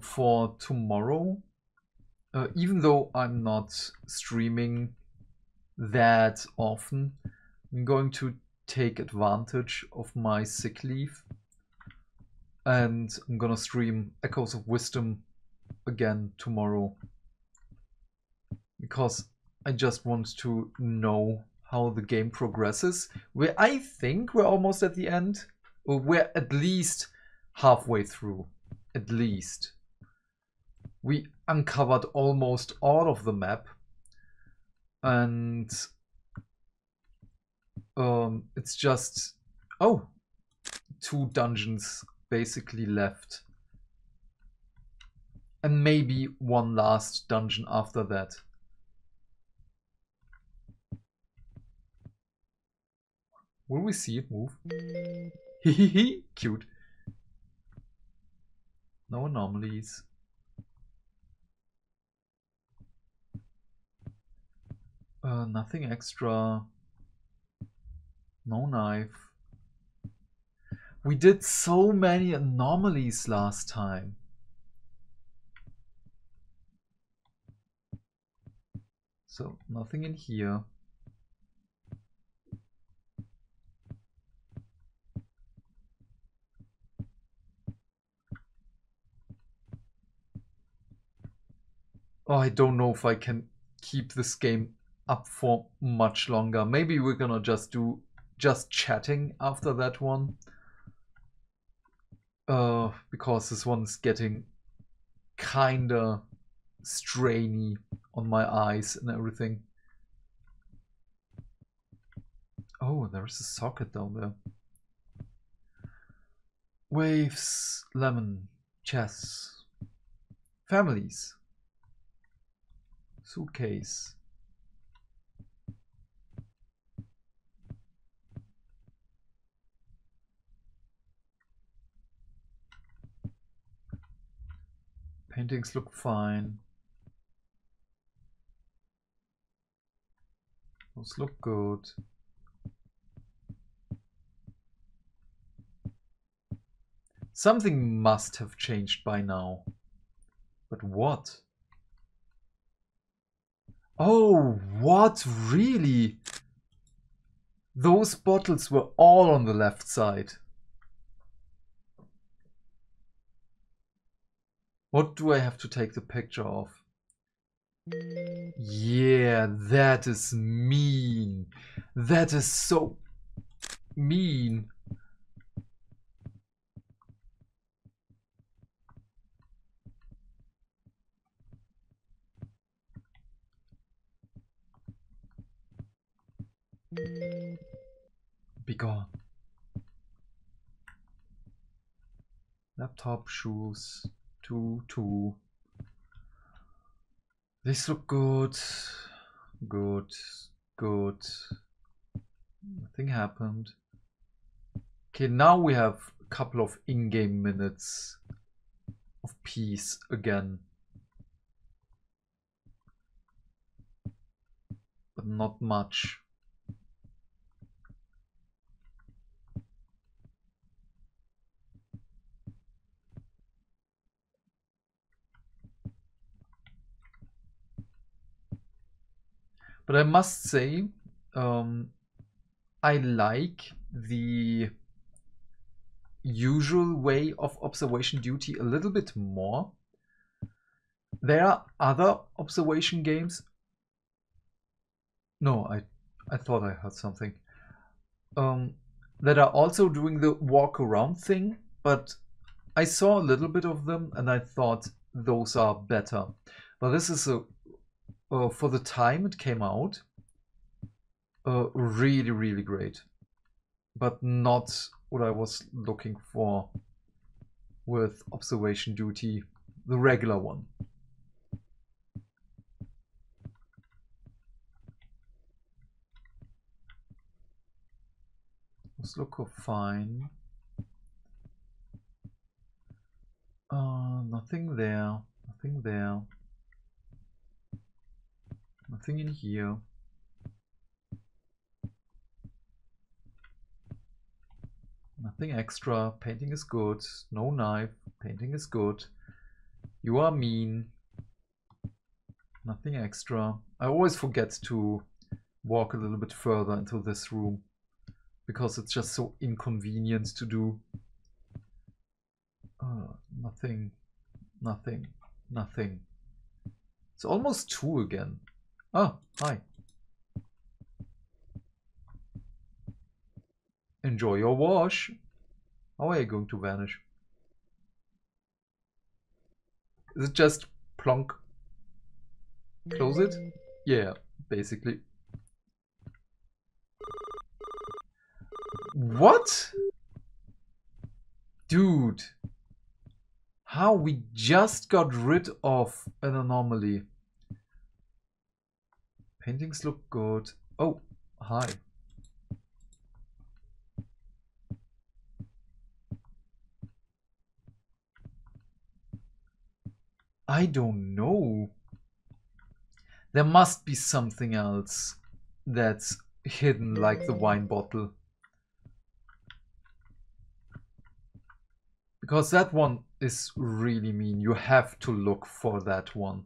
for tomorrow, even though I'm not streaming that often, I'm going to take advantage of my sick leave, and I'm gonna stream Echoes of Wisdom again tomorrow, because I just want to know how the game progresses. Where I think we're almost at the end, or we're at least halfway through, at least. We uncovered almost all of the map, and it's just, oh, 2 dungeons basically left, and maybe one last dungeon after that. Will we see it move? Hehehe, cute. No anomalies. Nothing extra. No knife. We did so many anomalies last time. So nothing in here. Oh, I don't know if I can keep this game up for much longer. Maybe we're gonna just do just chatting after that one. Because this one's getting kinda strainy on my eyes and everything. Oh, there's a socket down there. Waves, lemon, chess, families, suitcase. Paintings look fine. Those look good. Something must have changed by now. But what? Oh, what? Really? Those bottles were all on the left side. What do I have to take the picture of? Yeah, that is mean. That is so mean. Be gone. Laptop, shoes. 2, 2. This look good. Good. Good. Nothing happened. Okay, now we have a couple of in-game minutes of peace again. But not much. But I must say, I like the usual way of observation duty a little bit more. There are other observation games. No, I thought I heard something. That are also doing the walk around thing, but I saw a little bit of them and I thought those are better. But this is a for the time it came out, really, really great, but not what I was looking for with observation duty, the regular one. Let's look fine. Nothing there, nothing there. Nothing in here. Nothing extra. Painting is good. No knife. Painting is good. You are mean. Nothing extra. I always forget to walk a little bit further into this room because it's just so inconvenient to do. Nothing. Nothing. Nothing. It's almost 2 again. Oh, hi. Enjoy your wash. How are you going to vanish? Is it just plonk? Close it? Yeah, basically. What? Dude. How we just got rid of an anomaly. Paintings look good. Oh, hi. I don't know. There must be something else that's hidden, like the wine bottle. Because that one is really mean. You have to look for that one.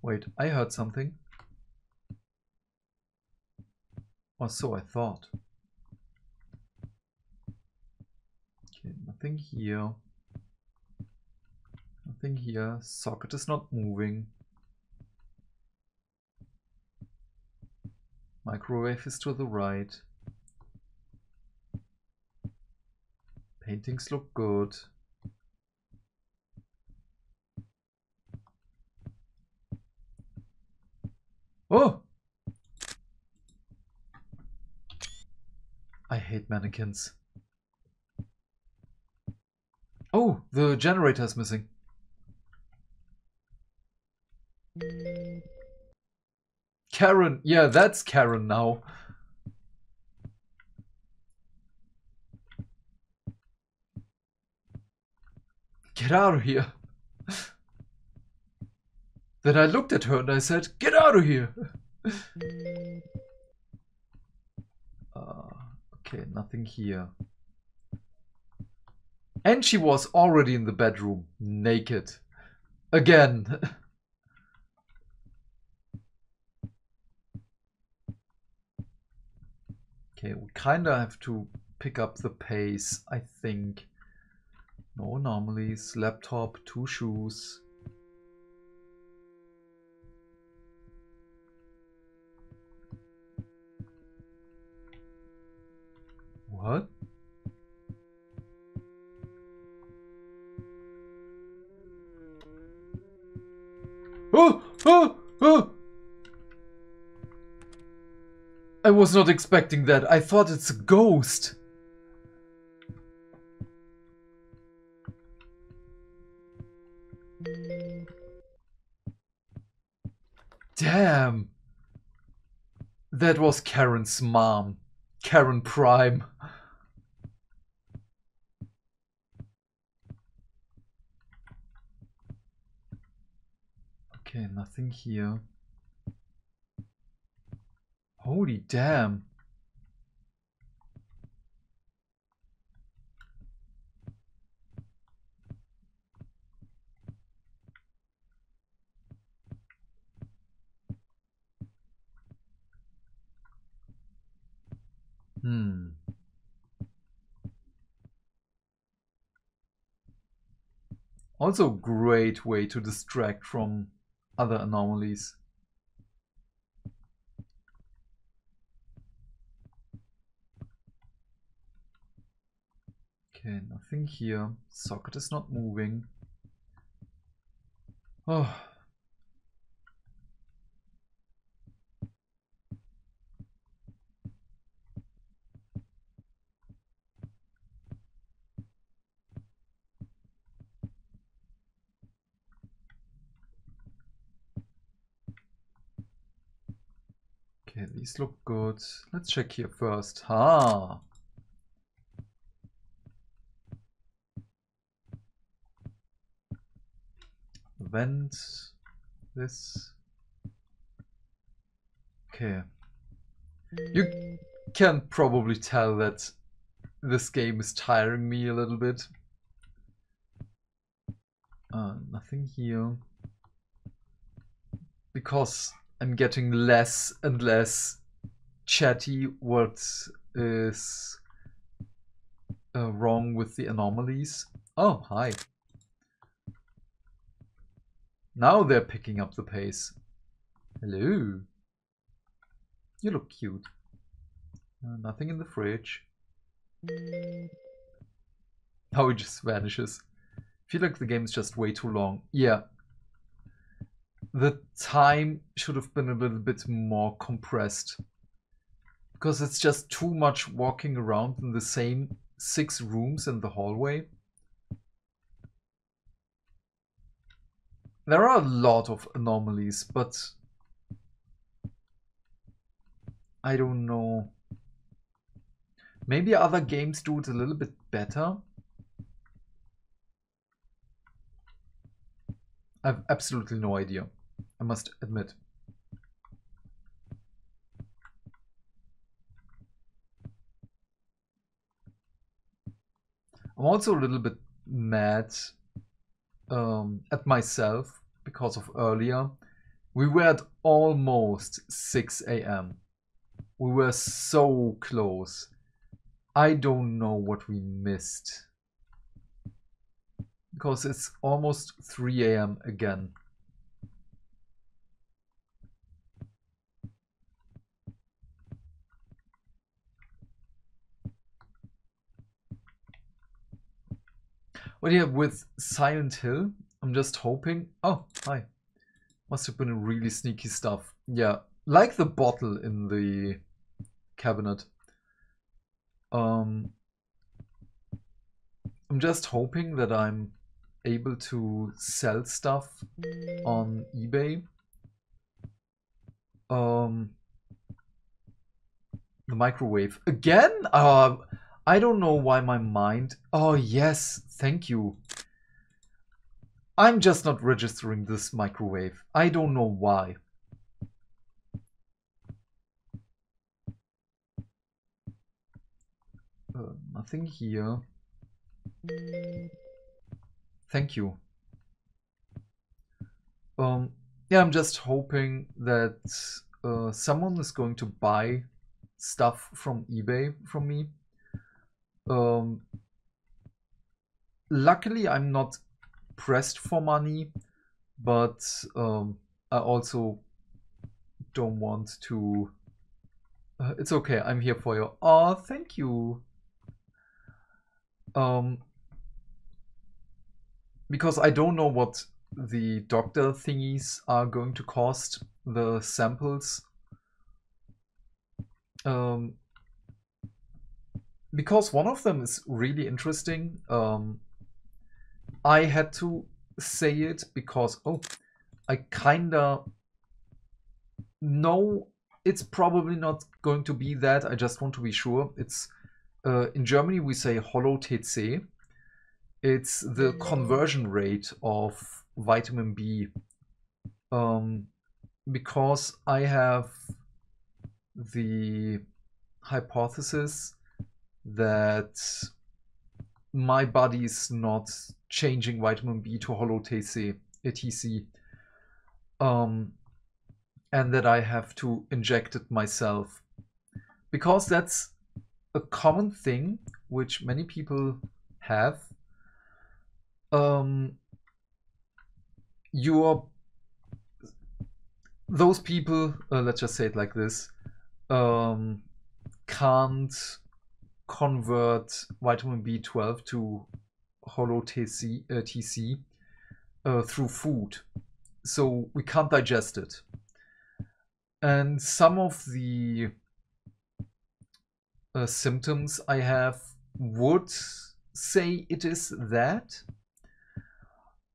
Wait, I heard something. Or so I thought. Okay, nothing here. Nothing here. Socket is not moving. Microwave is to the right. Paintings look good. Oh! I hate mannequins. Oh, the generator is missing. Karen, yeah, that's Karen now. Get out of here. Then I looked at her and I said, get out of here. Okay, nothing here. And she was already in the bedroom, naked. Again. Okay, we kinda have to pick up the pace, I think. No anomalies, laptop, two shoes. What? Oh! Oh! Oh! I was not expecting that. I thought it's a ghost. Damn. That was Karen's mom. Karen Prime. Okay, nothing here. Holy damn. Also great way to distract from other anomalies. Okay, nothing here. Socket is not moving. Oh. Okay, these look good. Let's check here first. Ha! Vent. This. Okay. You can probably tell that this game is tiring me a little bit. Nothing here. Because I'm getting less and less chatty what is wrong with the anomalies. Oh, hi. Now they're picking up the pace. Hello. You look cute. Nothing in the fridge. Now it just vanishes. Feel like the game is just way too long. Yeah. The time should have been a little bit more compressed, because it's just too much walking around in the same 6 rooms in the hallway. There are a lot of anomalies, but I don't know. Maybe other games do it a little bit better. I have absolutely no idea, I must admit. I'm also a little bit mad at myself because of earlier. We were at almost 6 a.m. We were so close. I don't know what we missed. Because it's almost 3 a.m. again. What do you have with Silent Hill? I'm just hoping. Oh, hi. Must have been really sneaky stuff. Yeah, like the bottle in the cabinet. I'm just hoping that I'm able to sell stuff on eBay. The microwave again. I don't know why my mind. Oh yes, thank you. I'm just not registering this microwave. I don't know why. Nothing here. Thank you. Yeah, I'm just hoping that someone is going to buy stuff from eBay from me. Luckily, I'm not pressed for money, but I also don't want to. It's okay, I'm here for you. Oh, thank you. Because I don't know what the doctor thingies are going to cost, the samples. Because one of them is really interesting. I had to say it because, oh, I kinda know it's probably not going to be that. I just want to be sure. It's in Germany we say Holo-TC. It's the conversion rate of vitamin B. Because I have the hypothesis that my body is not changing vitamin B to Holo-TC, and that I have to inject it myself. Because that's a common thing which many people have. Those people, let's just say it like this, can't convert vitamin B12 to Holo-TC through food, so we can't digest it. And some of the symptoms I have would say it is that.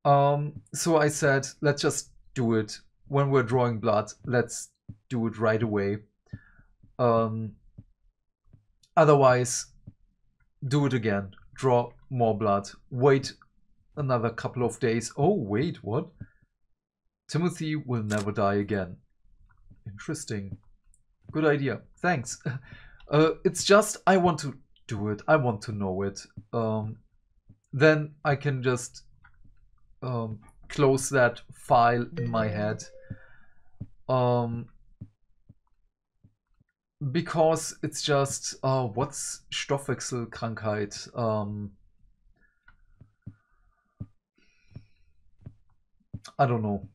So I said, let's just do it. When we're drawing blood, let's do it right away. Otherwise, do it again. Draw more blood. Wait another couple of days. Oh, wait, what? Timothy will never die again. Interesting. Good idea. Thanks. It's just, I want to do it. I want to know it. Then I can just close that file in my head. Because it's just, what's Stoffwechselkrankheit? I don't know.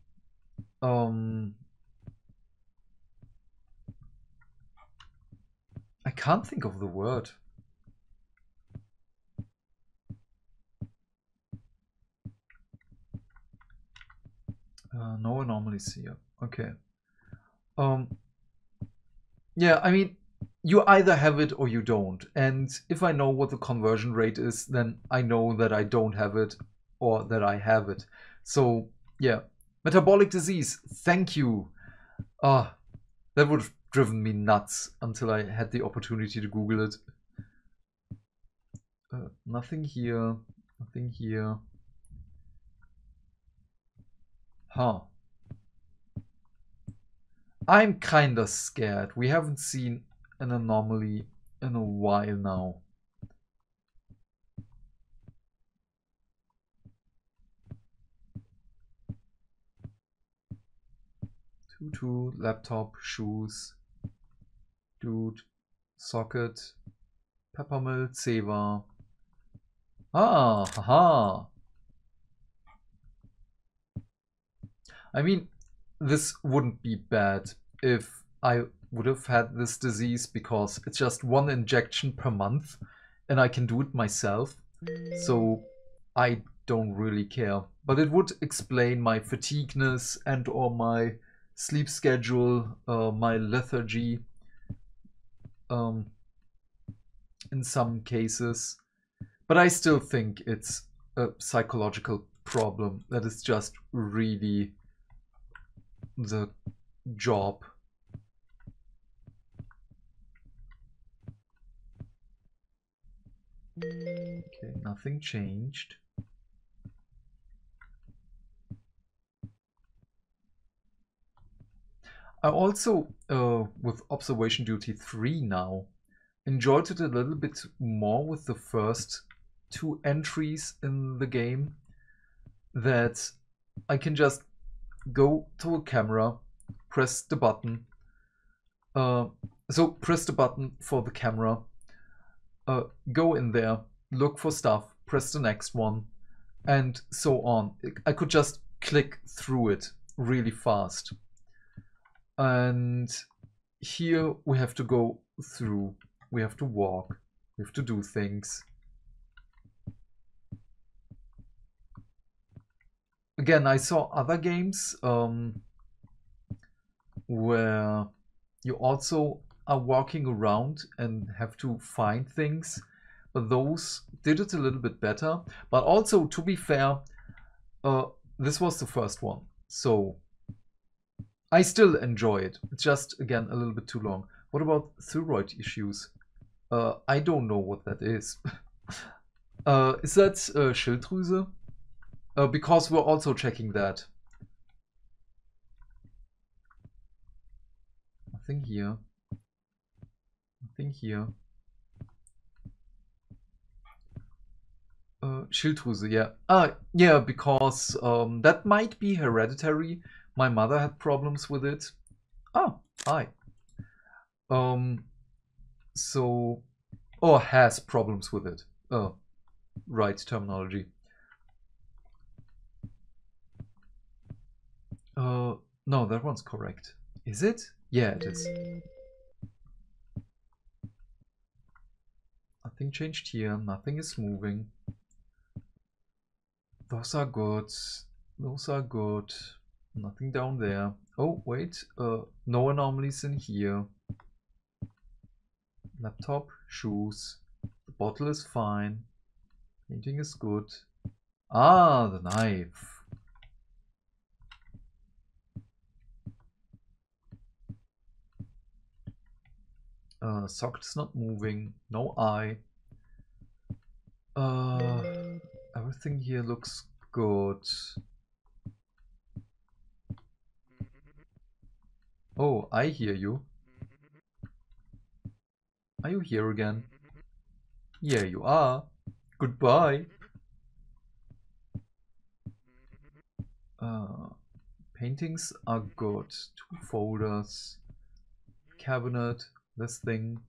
I can't think of the word. No anomalies here. Okay. Yeah, I mean, you either have it or you don't. And if I know what the conversion rate is, then I know that I don't have it or that I have it. So, yeah. Metabolic disease. Thank you. That would have driven me nuts until I had the opportunity to Google it. Nothing here. Nothing here. Huh. I'm kinda scared. We haven't seen an anomaly in a while now. Tutu, laptop, shoes, dude, socket, peppermill, Seva. Ah, haha. I mean, this wouldn't be bad if I would have had this disease, because it's just one injection per month and I can do it myself. So I don't really care. But it would explain my fatigueness and or my sleep schedule, my lethargy in some cases. But I still think it's a psychological problem that is just really the job. Okay, nothing changed. I also, with Observation Duty 3 now, enjoyed it a little bit more with the first two entries in the game, that I can just go to a camera, press the button. So press the button for the camera, go in there, look for stuff, press the next one, and so on. I could just click through it really fast. And here we have to go through, we have to walk, we have to do things. Again, I saw other games where you also are walking around and have to find things, but those did it a little bit better. But also, to be fair, this was the first one, so I still enjoy it. It's just, again, a little bit too long. What about thyroid issues? I don't know what that is. Is that Schilddrüse? Because we're also checking that. Nothing here. Nothing here. Schilddrüse, yeah. Ah, yeah, because that might be hereditary. My mother had problems with it. Oh, hi. So, or has problems with it. Right terminology. No, that one's correct. Is it? Yeah, it is. Nothing changed here. Nothing is moving. Those are good. Those are good. Nothing down there. Oh, wait. No anomalies in here. Laptop, shoes. The bottle is fine. Painting is good. Ah, the knife. Socket is not moving, no eye. Everything here looks good. Oh, I hear you. Are you here again? Yeah, you are. Goodbye. Paintings are good. Two folders. Cabinet. This thing.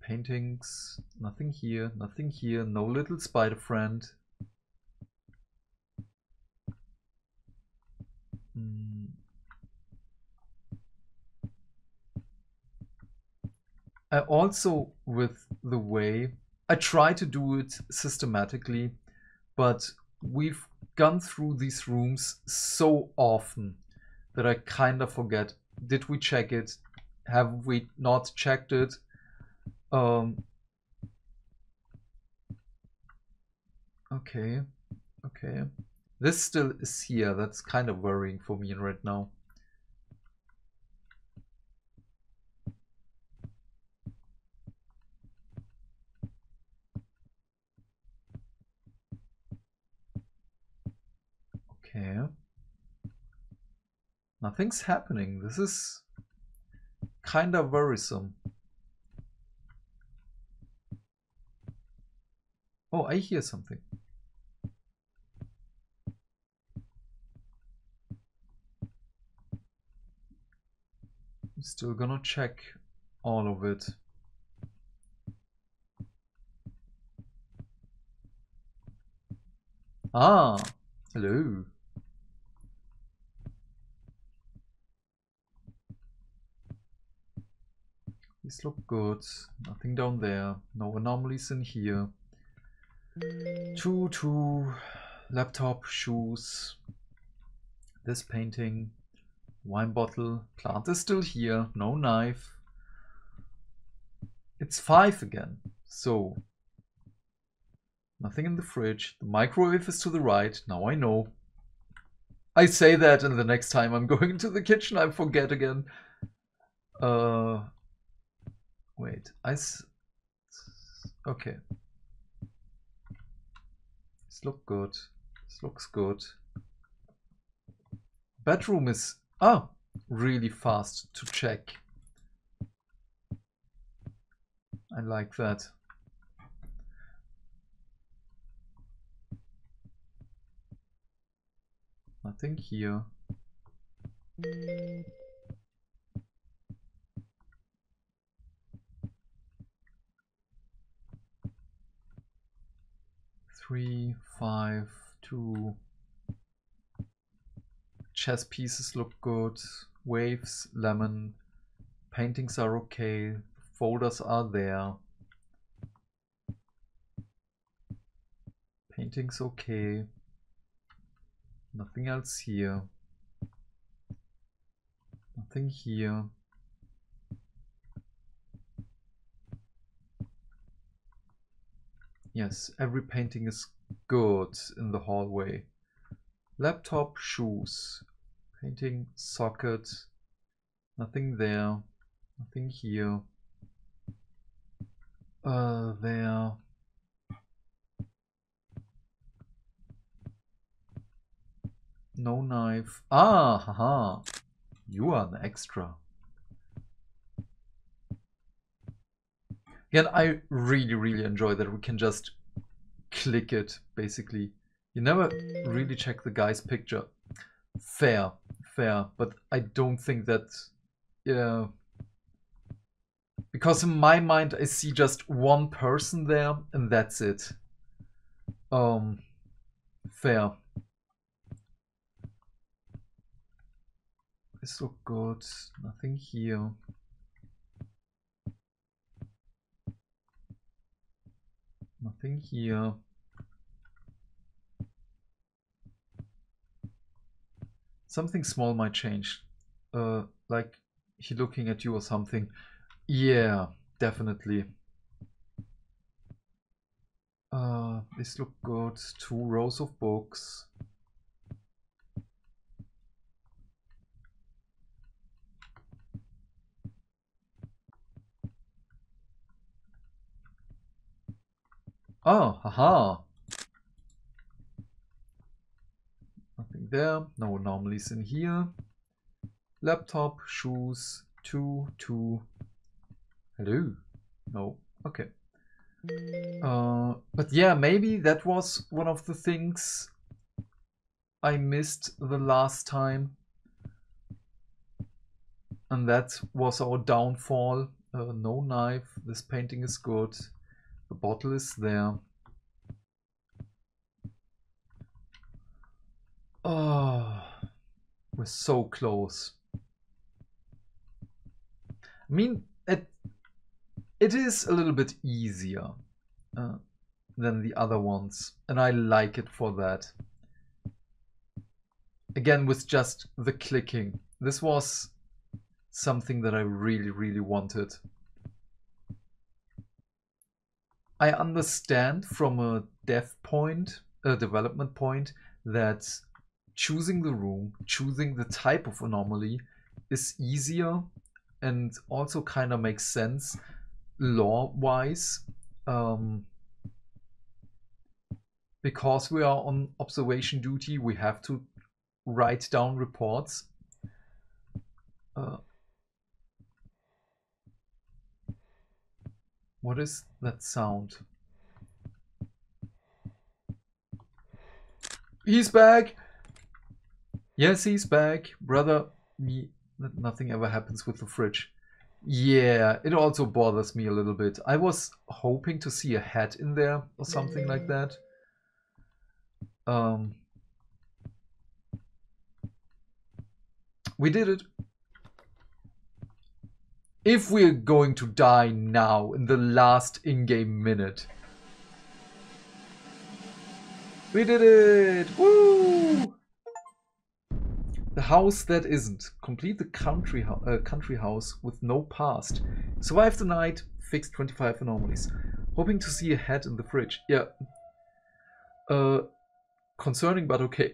Paintings. Nothing here. Nothing here. No little spider friend. I also, with the way, I try to do it systematically, but we've gone through these rooms so often that I kind of forget. Did we check it? Have we not checked it? Okay. Okay. This still is here. That's kind of worrying for me right now. Okay. Nothing's happening. This is kind of worrisome. Oh, I hear something. I'm still gonna check all of it. Ah, hello. These look good. Nothing down there. No anomalies in here. Two laptop, shoes, this painting, wine bottle, plant is still here, no knife. It's 5 again, so nothing in the fridge. The microwave is to the right, now I know. I say that and the next time I'm going into the kitchen I forget again. Wait, okay. This looks good. This looks good. Bedroom is really fast to check. I like that. Nothing here. Three, 5, 2. Chess pieces look good. Waves, lemon. Paintings are okay. Folders are there. Paintings okay. Nothing else here. Nothing here. Yes, every painting is good in the hallway. Laptop, shoes, painting, socket, nothing there, nothing here, there. No knife. Ah, haha, you are an extra. Again, I really enjoy that we can just click it, basically. You never really check the guy's picture. Fair, fair, but I don't think that... yeah. Because in my mind I see just one person there and that's it. Fair. This looks good, nothing here. Nothing here. Something small might change. Like he looking at you or something. Yeah, definitely. This look good. 2 rows of books. Oh, haha. Nothing there, no anomalies in here. Laptop, shoes, 2, 2. Hello? No, okay. But yeah, maybe that was one of the things I missed the last time. And that was our downfall. No knife, this painting is good. The bottle is there. Oh, we're so close. I mean, it is a little bit easier than the other ones, and I like it for that. Again, with just the clicking. This was something that I really wanted. I understand from a development point, that choosing the room, choosing the type of anomaly is easier and also kind of makes sense lore-wise, because we are on observation duty, we have to write down reports. What is that sound? He's back! Yes, he's back. Brother, me, that nothing ever happens with the fridge. Yeah, it also bothers me a little bit. I was hoping to see a hat in there or something like that. We did it. If we're going to die now, in the last in-game minute. We did it! Woo! The house that isn't. Complete the country house with no past. Survive the night, fix 25 anomalies. Hoping to see a hat in the fridge. Yeah. Concerning, but okay.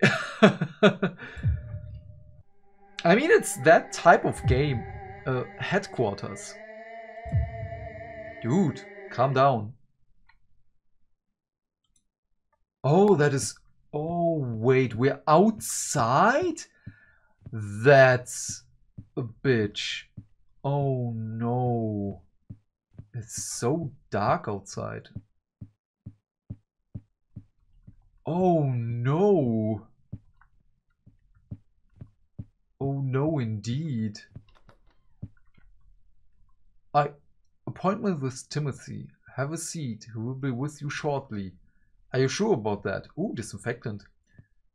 I mean, it's that type of game. Headquarters. Dude, calm down. Oh, that is... Oh, wait, we're outside? That's a bitch. Oh, no. It's so dark outside. Oh, no. Oh no, indeed. Appointment with Timothy. Have a seat. He will be with you shortly. Are you sure about that? Ooh, disinfectant.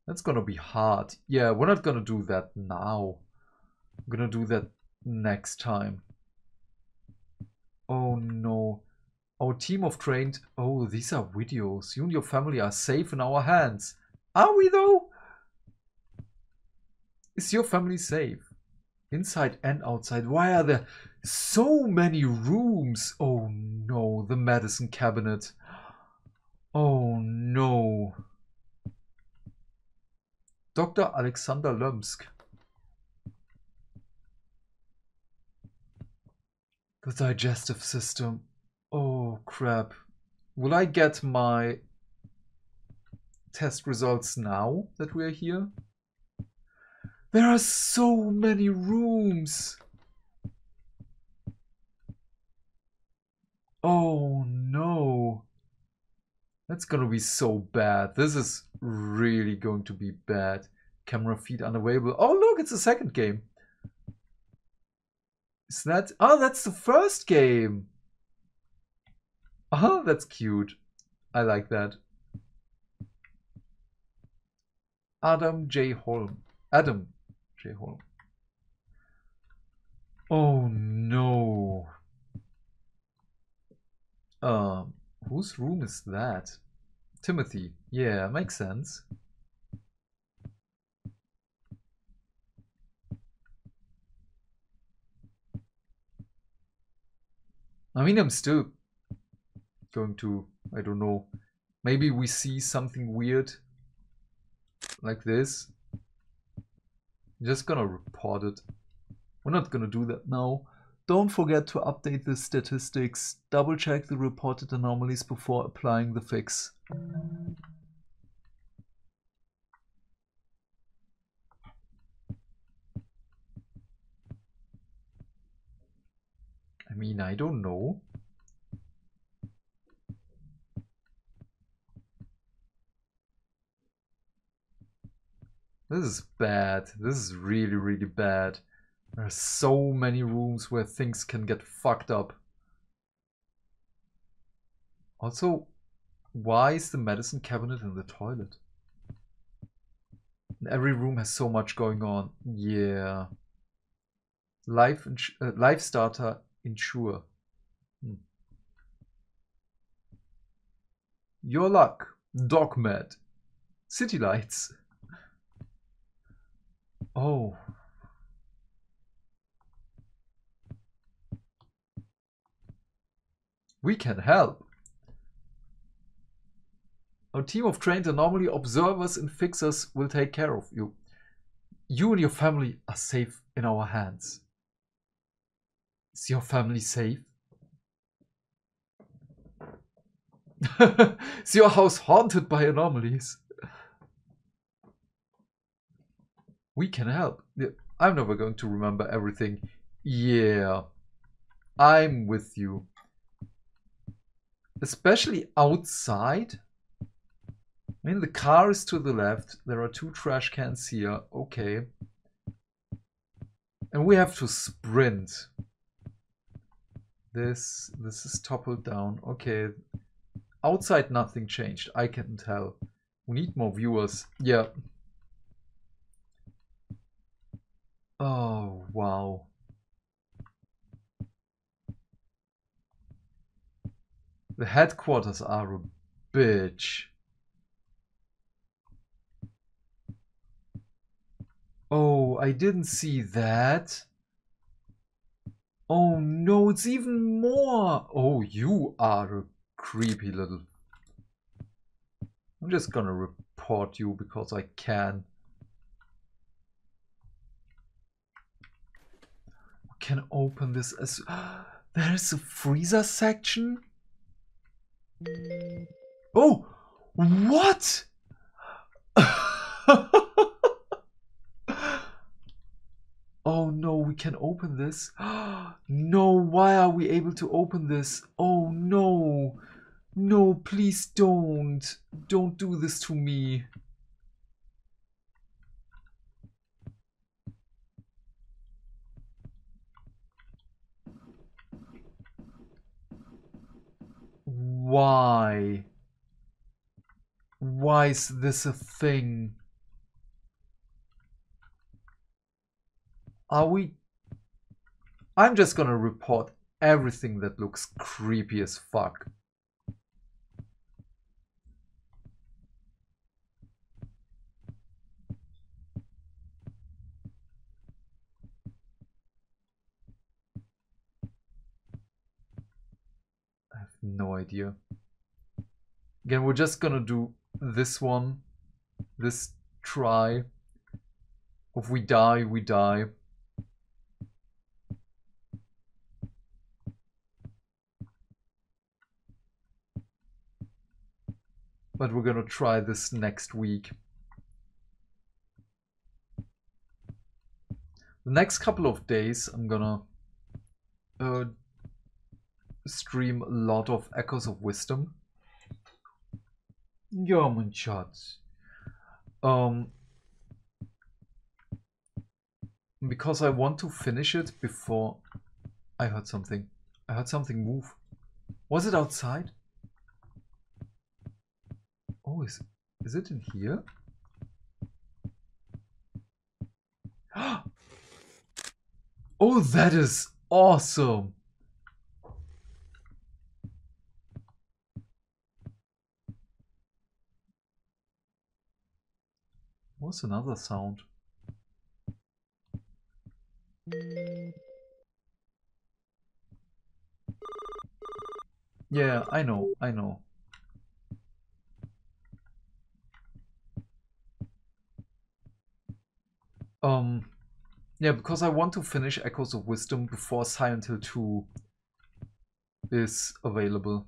That's gonna be hard. Yeah, we're not gonna do that now. I'm gonna do that next time. Oh no. Our team of trained... Oh, these are videos. You and your family are safe in our hands. Are we though? Is your family safe? Inside and outside. Why are there so many rooms? Oh no, the medicine cabinet. Oh no. Dr. Alexander Lomsk. The digestive system. Oh crap. Will I get my test results now that we are here? There are so many rooms. Oh no. That's gonna be so bad. This is really going to be bad. Camera feed unavailable. Oh look, it's the second game. Is that... Oh, that's the first game. Oh, that's cute. I like that. Adam J. Holm. Adam. J-Hole. Oh no. Whose room is that? Timothy. Yeah, makes sense. I mean, I'm still going to, I don't know, maybe we see something weird like this. Just gonna report it. We're not gonna do that now. Don't forget to update the statistics. Double check the reported anomalies before applying the fix. I mean, I don't know. This is bad. This is really, really bad. There are so many rooms where things can get fucked up. Also, why is the medicine cabinet in the toilet? And every room has so much going on. Yeah. Life starter insure. Your luck. Dog med. City lights. Oh. We can help. Our team of trained anomaly observers and fixers will take care of you. You and your family are safe in our hands. Is your family safe? Is your house haunted by anomalies? We can help. I'm never going to remember everything. Yeah, I'm with you. Especially outside. I mean, the car is to the left. There are two trash cans here. Okay. And we have to sprint. This is toppled down. Okay. Outside, nothing changed. I can tell. We need more viewers. Yeah. Oh, wow. The headquarters are a bitch. Oh, I didn't see that. Oh no, it's even more. Oh, you are a creepy little... I'm just gonna report you because I can. Can open this as... There is a freezer section? Oh! What? Oh no, we can open this? No, why are we able to open this? Oh no! No, please don't! Don't do this to me! Why? Why is this a thing? Are we... I'm just gonna report everything that looks creepy as fuck. No idea. Again, we're just gonna do this one, this try. If we die, we die. But we're gonna try this next week. The next couple of days, I'm gonna stream a lot of Echoes of Wisdom. Ja, mein Schatz. Because I want to finish it before... I heard something. I heard something move. Was it outside? Oh, is it in here? Oh, that is awesome! What's another sound? Yeah, I know, I know. Yeah, because I want to finish Echoes of Wisdom before Silent Hill 2 is available.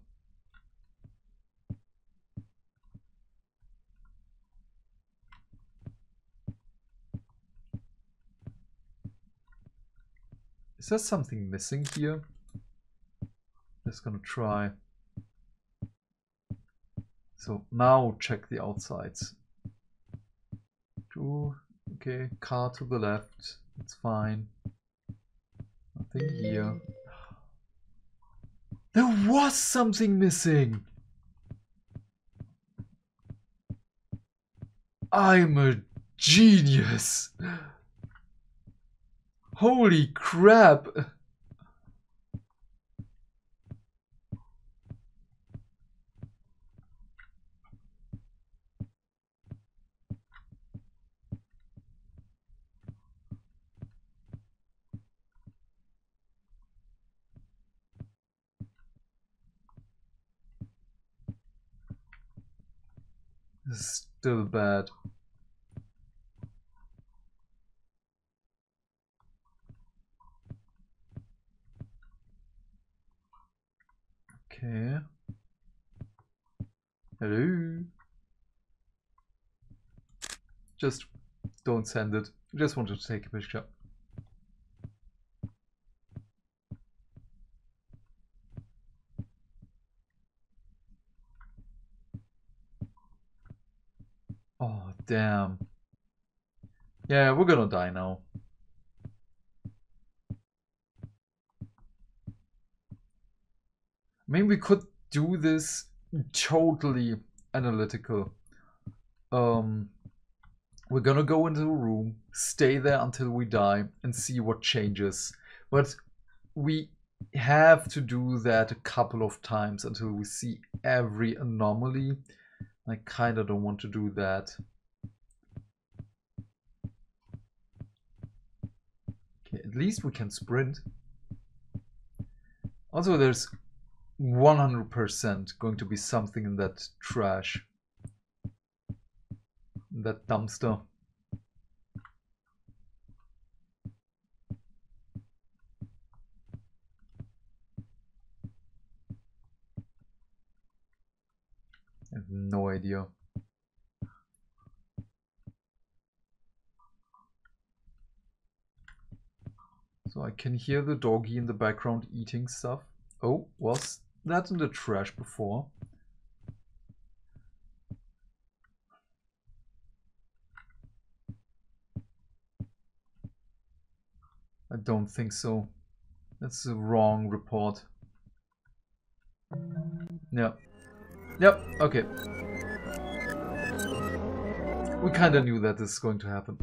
Is there something missing here? Just gonna try. So now check the outsides. Two, okay, car to the left, it's fine. Nothing here. There was something missing! I'm a genius! Holy crap! This is still bad. Okay. Hello. Just Don't send it. Just wanted to take a picture. Oh, damn. Yeah, we're gonna die now. I mean, we could do this totally analytical. We're gonna go into a room, stay there until we die, and see what changes. But we have to do that a couple of times until we see every anomaly. I kinda don't want to do that. Okay, at least we can sprint. Also, there's 100% going to be something in that trash. In that dumpster. I have no idea. So I can hear the doggy in the background eating stuff. Oh, was that in the trash before? I don't think so. That's the wrong report. No. Yep, okay. We kinda knew that this is going to happen.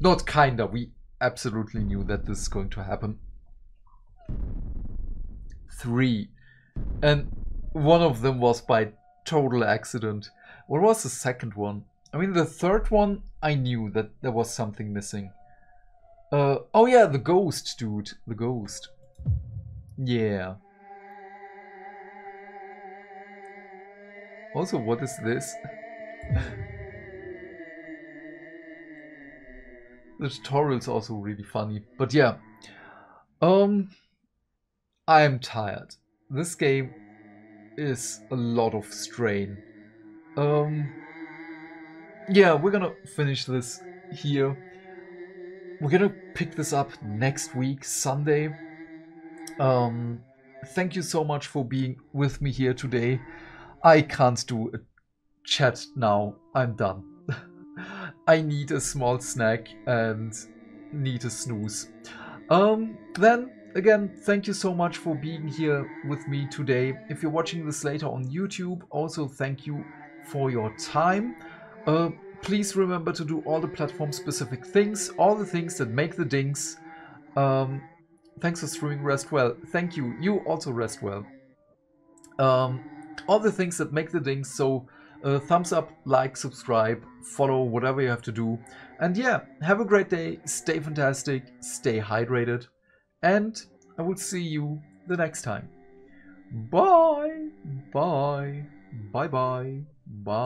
Not kinda, we absolutely knew that this is going to happen. 3. And one of them was by total accident. What was the second one? I mean, the third one, I knew that there was something missing. Oh yeah, the ghost, dude. The ghost. Yeah. Also, what is this? The tutorial's also really funny. But yeah. I am tired. This game is a lot of strain. Yeah, we're gonna finish this here. We're gonna pick this up next week, Sunday. Thank you so much for being with me here today. I can't do a chat now. I'm done. I need a small snack and need a snooze. Then, again, thank you so much for being here with me today. If you're watching this later on YouTube, also thank you for your time. Please remember to do all the platform-specific things, all the things that make the dings. Thanks for streaming, rest well. Thank you. You also rest well. All the things that make the dings, so thumbs up, like, subscribe, follow, whatever you have to do. And yeah, have a great day, stay fantastic, stay hydrated, and I will see you the next time. Bye! Bye! Bye-bye! Bye!